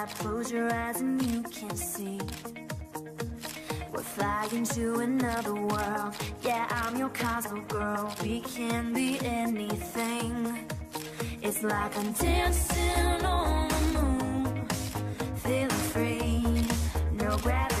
inside, close your eyes and you can see. We're flying to another world. Yeah, I'm your cosmo girl. We can be anything. It's like I'm dancing on the moon, feeling free, no gravity.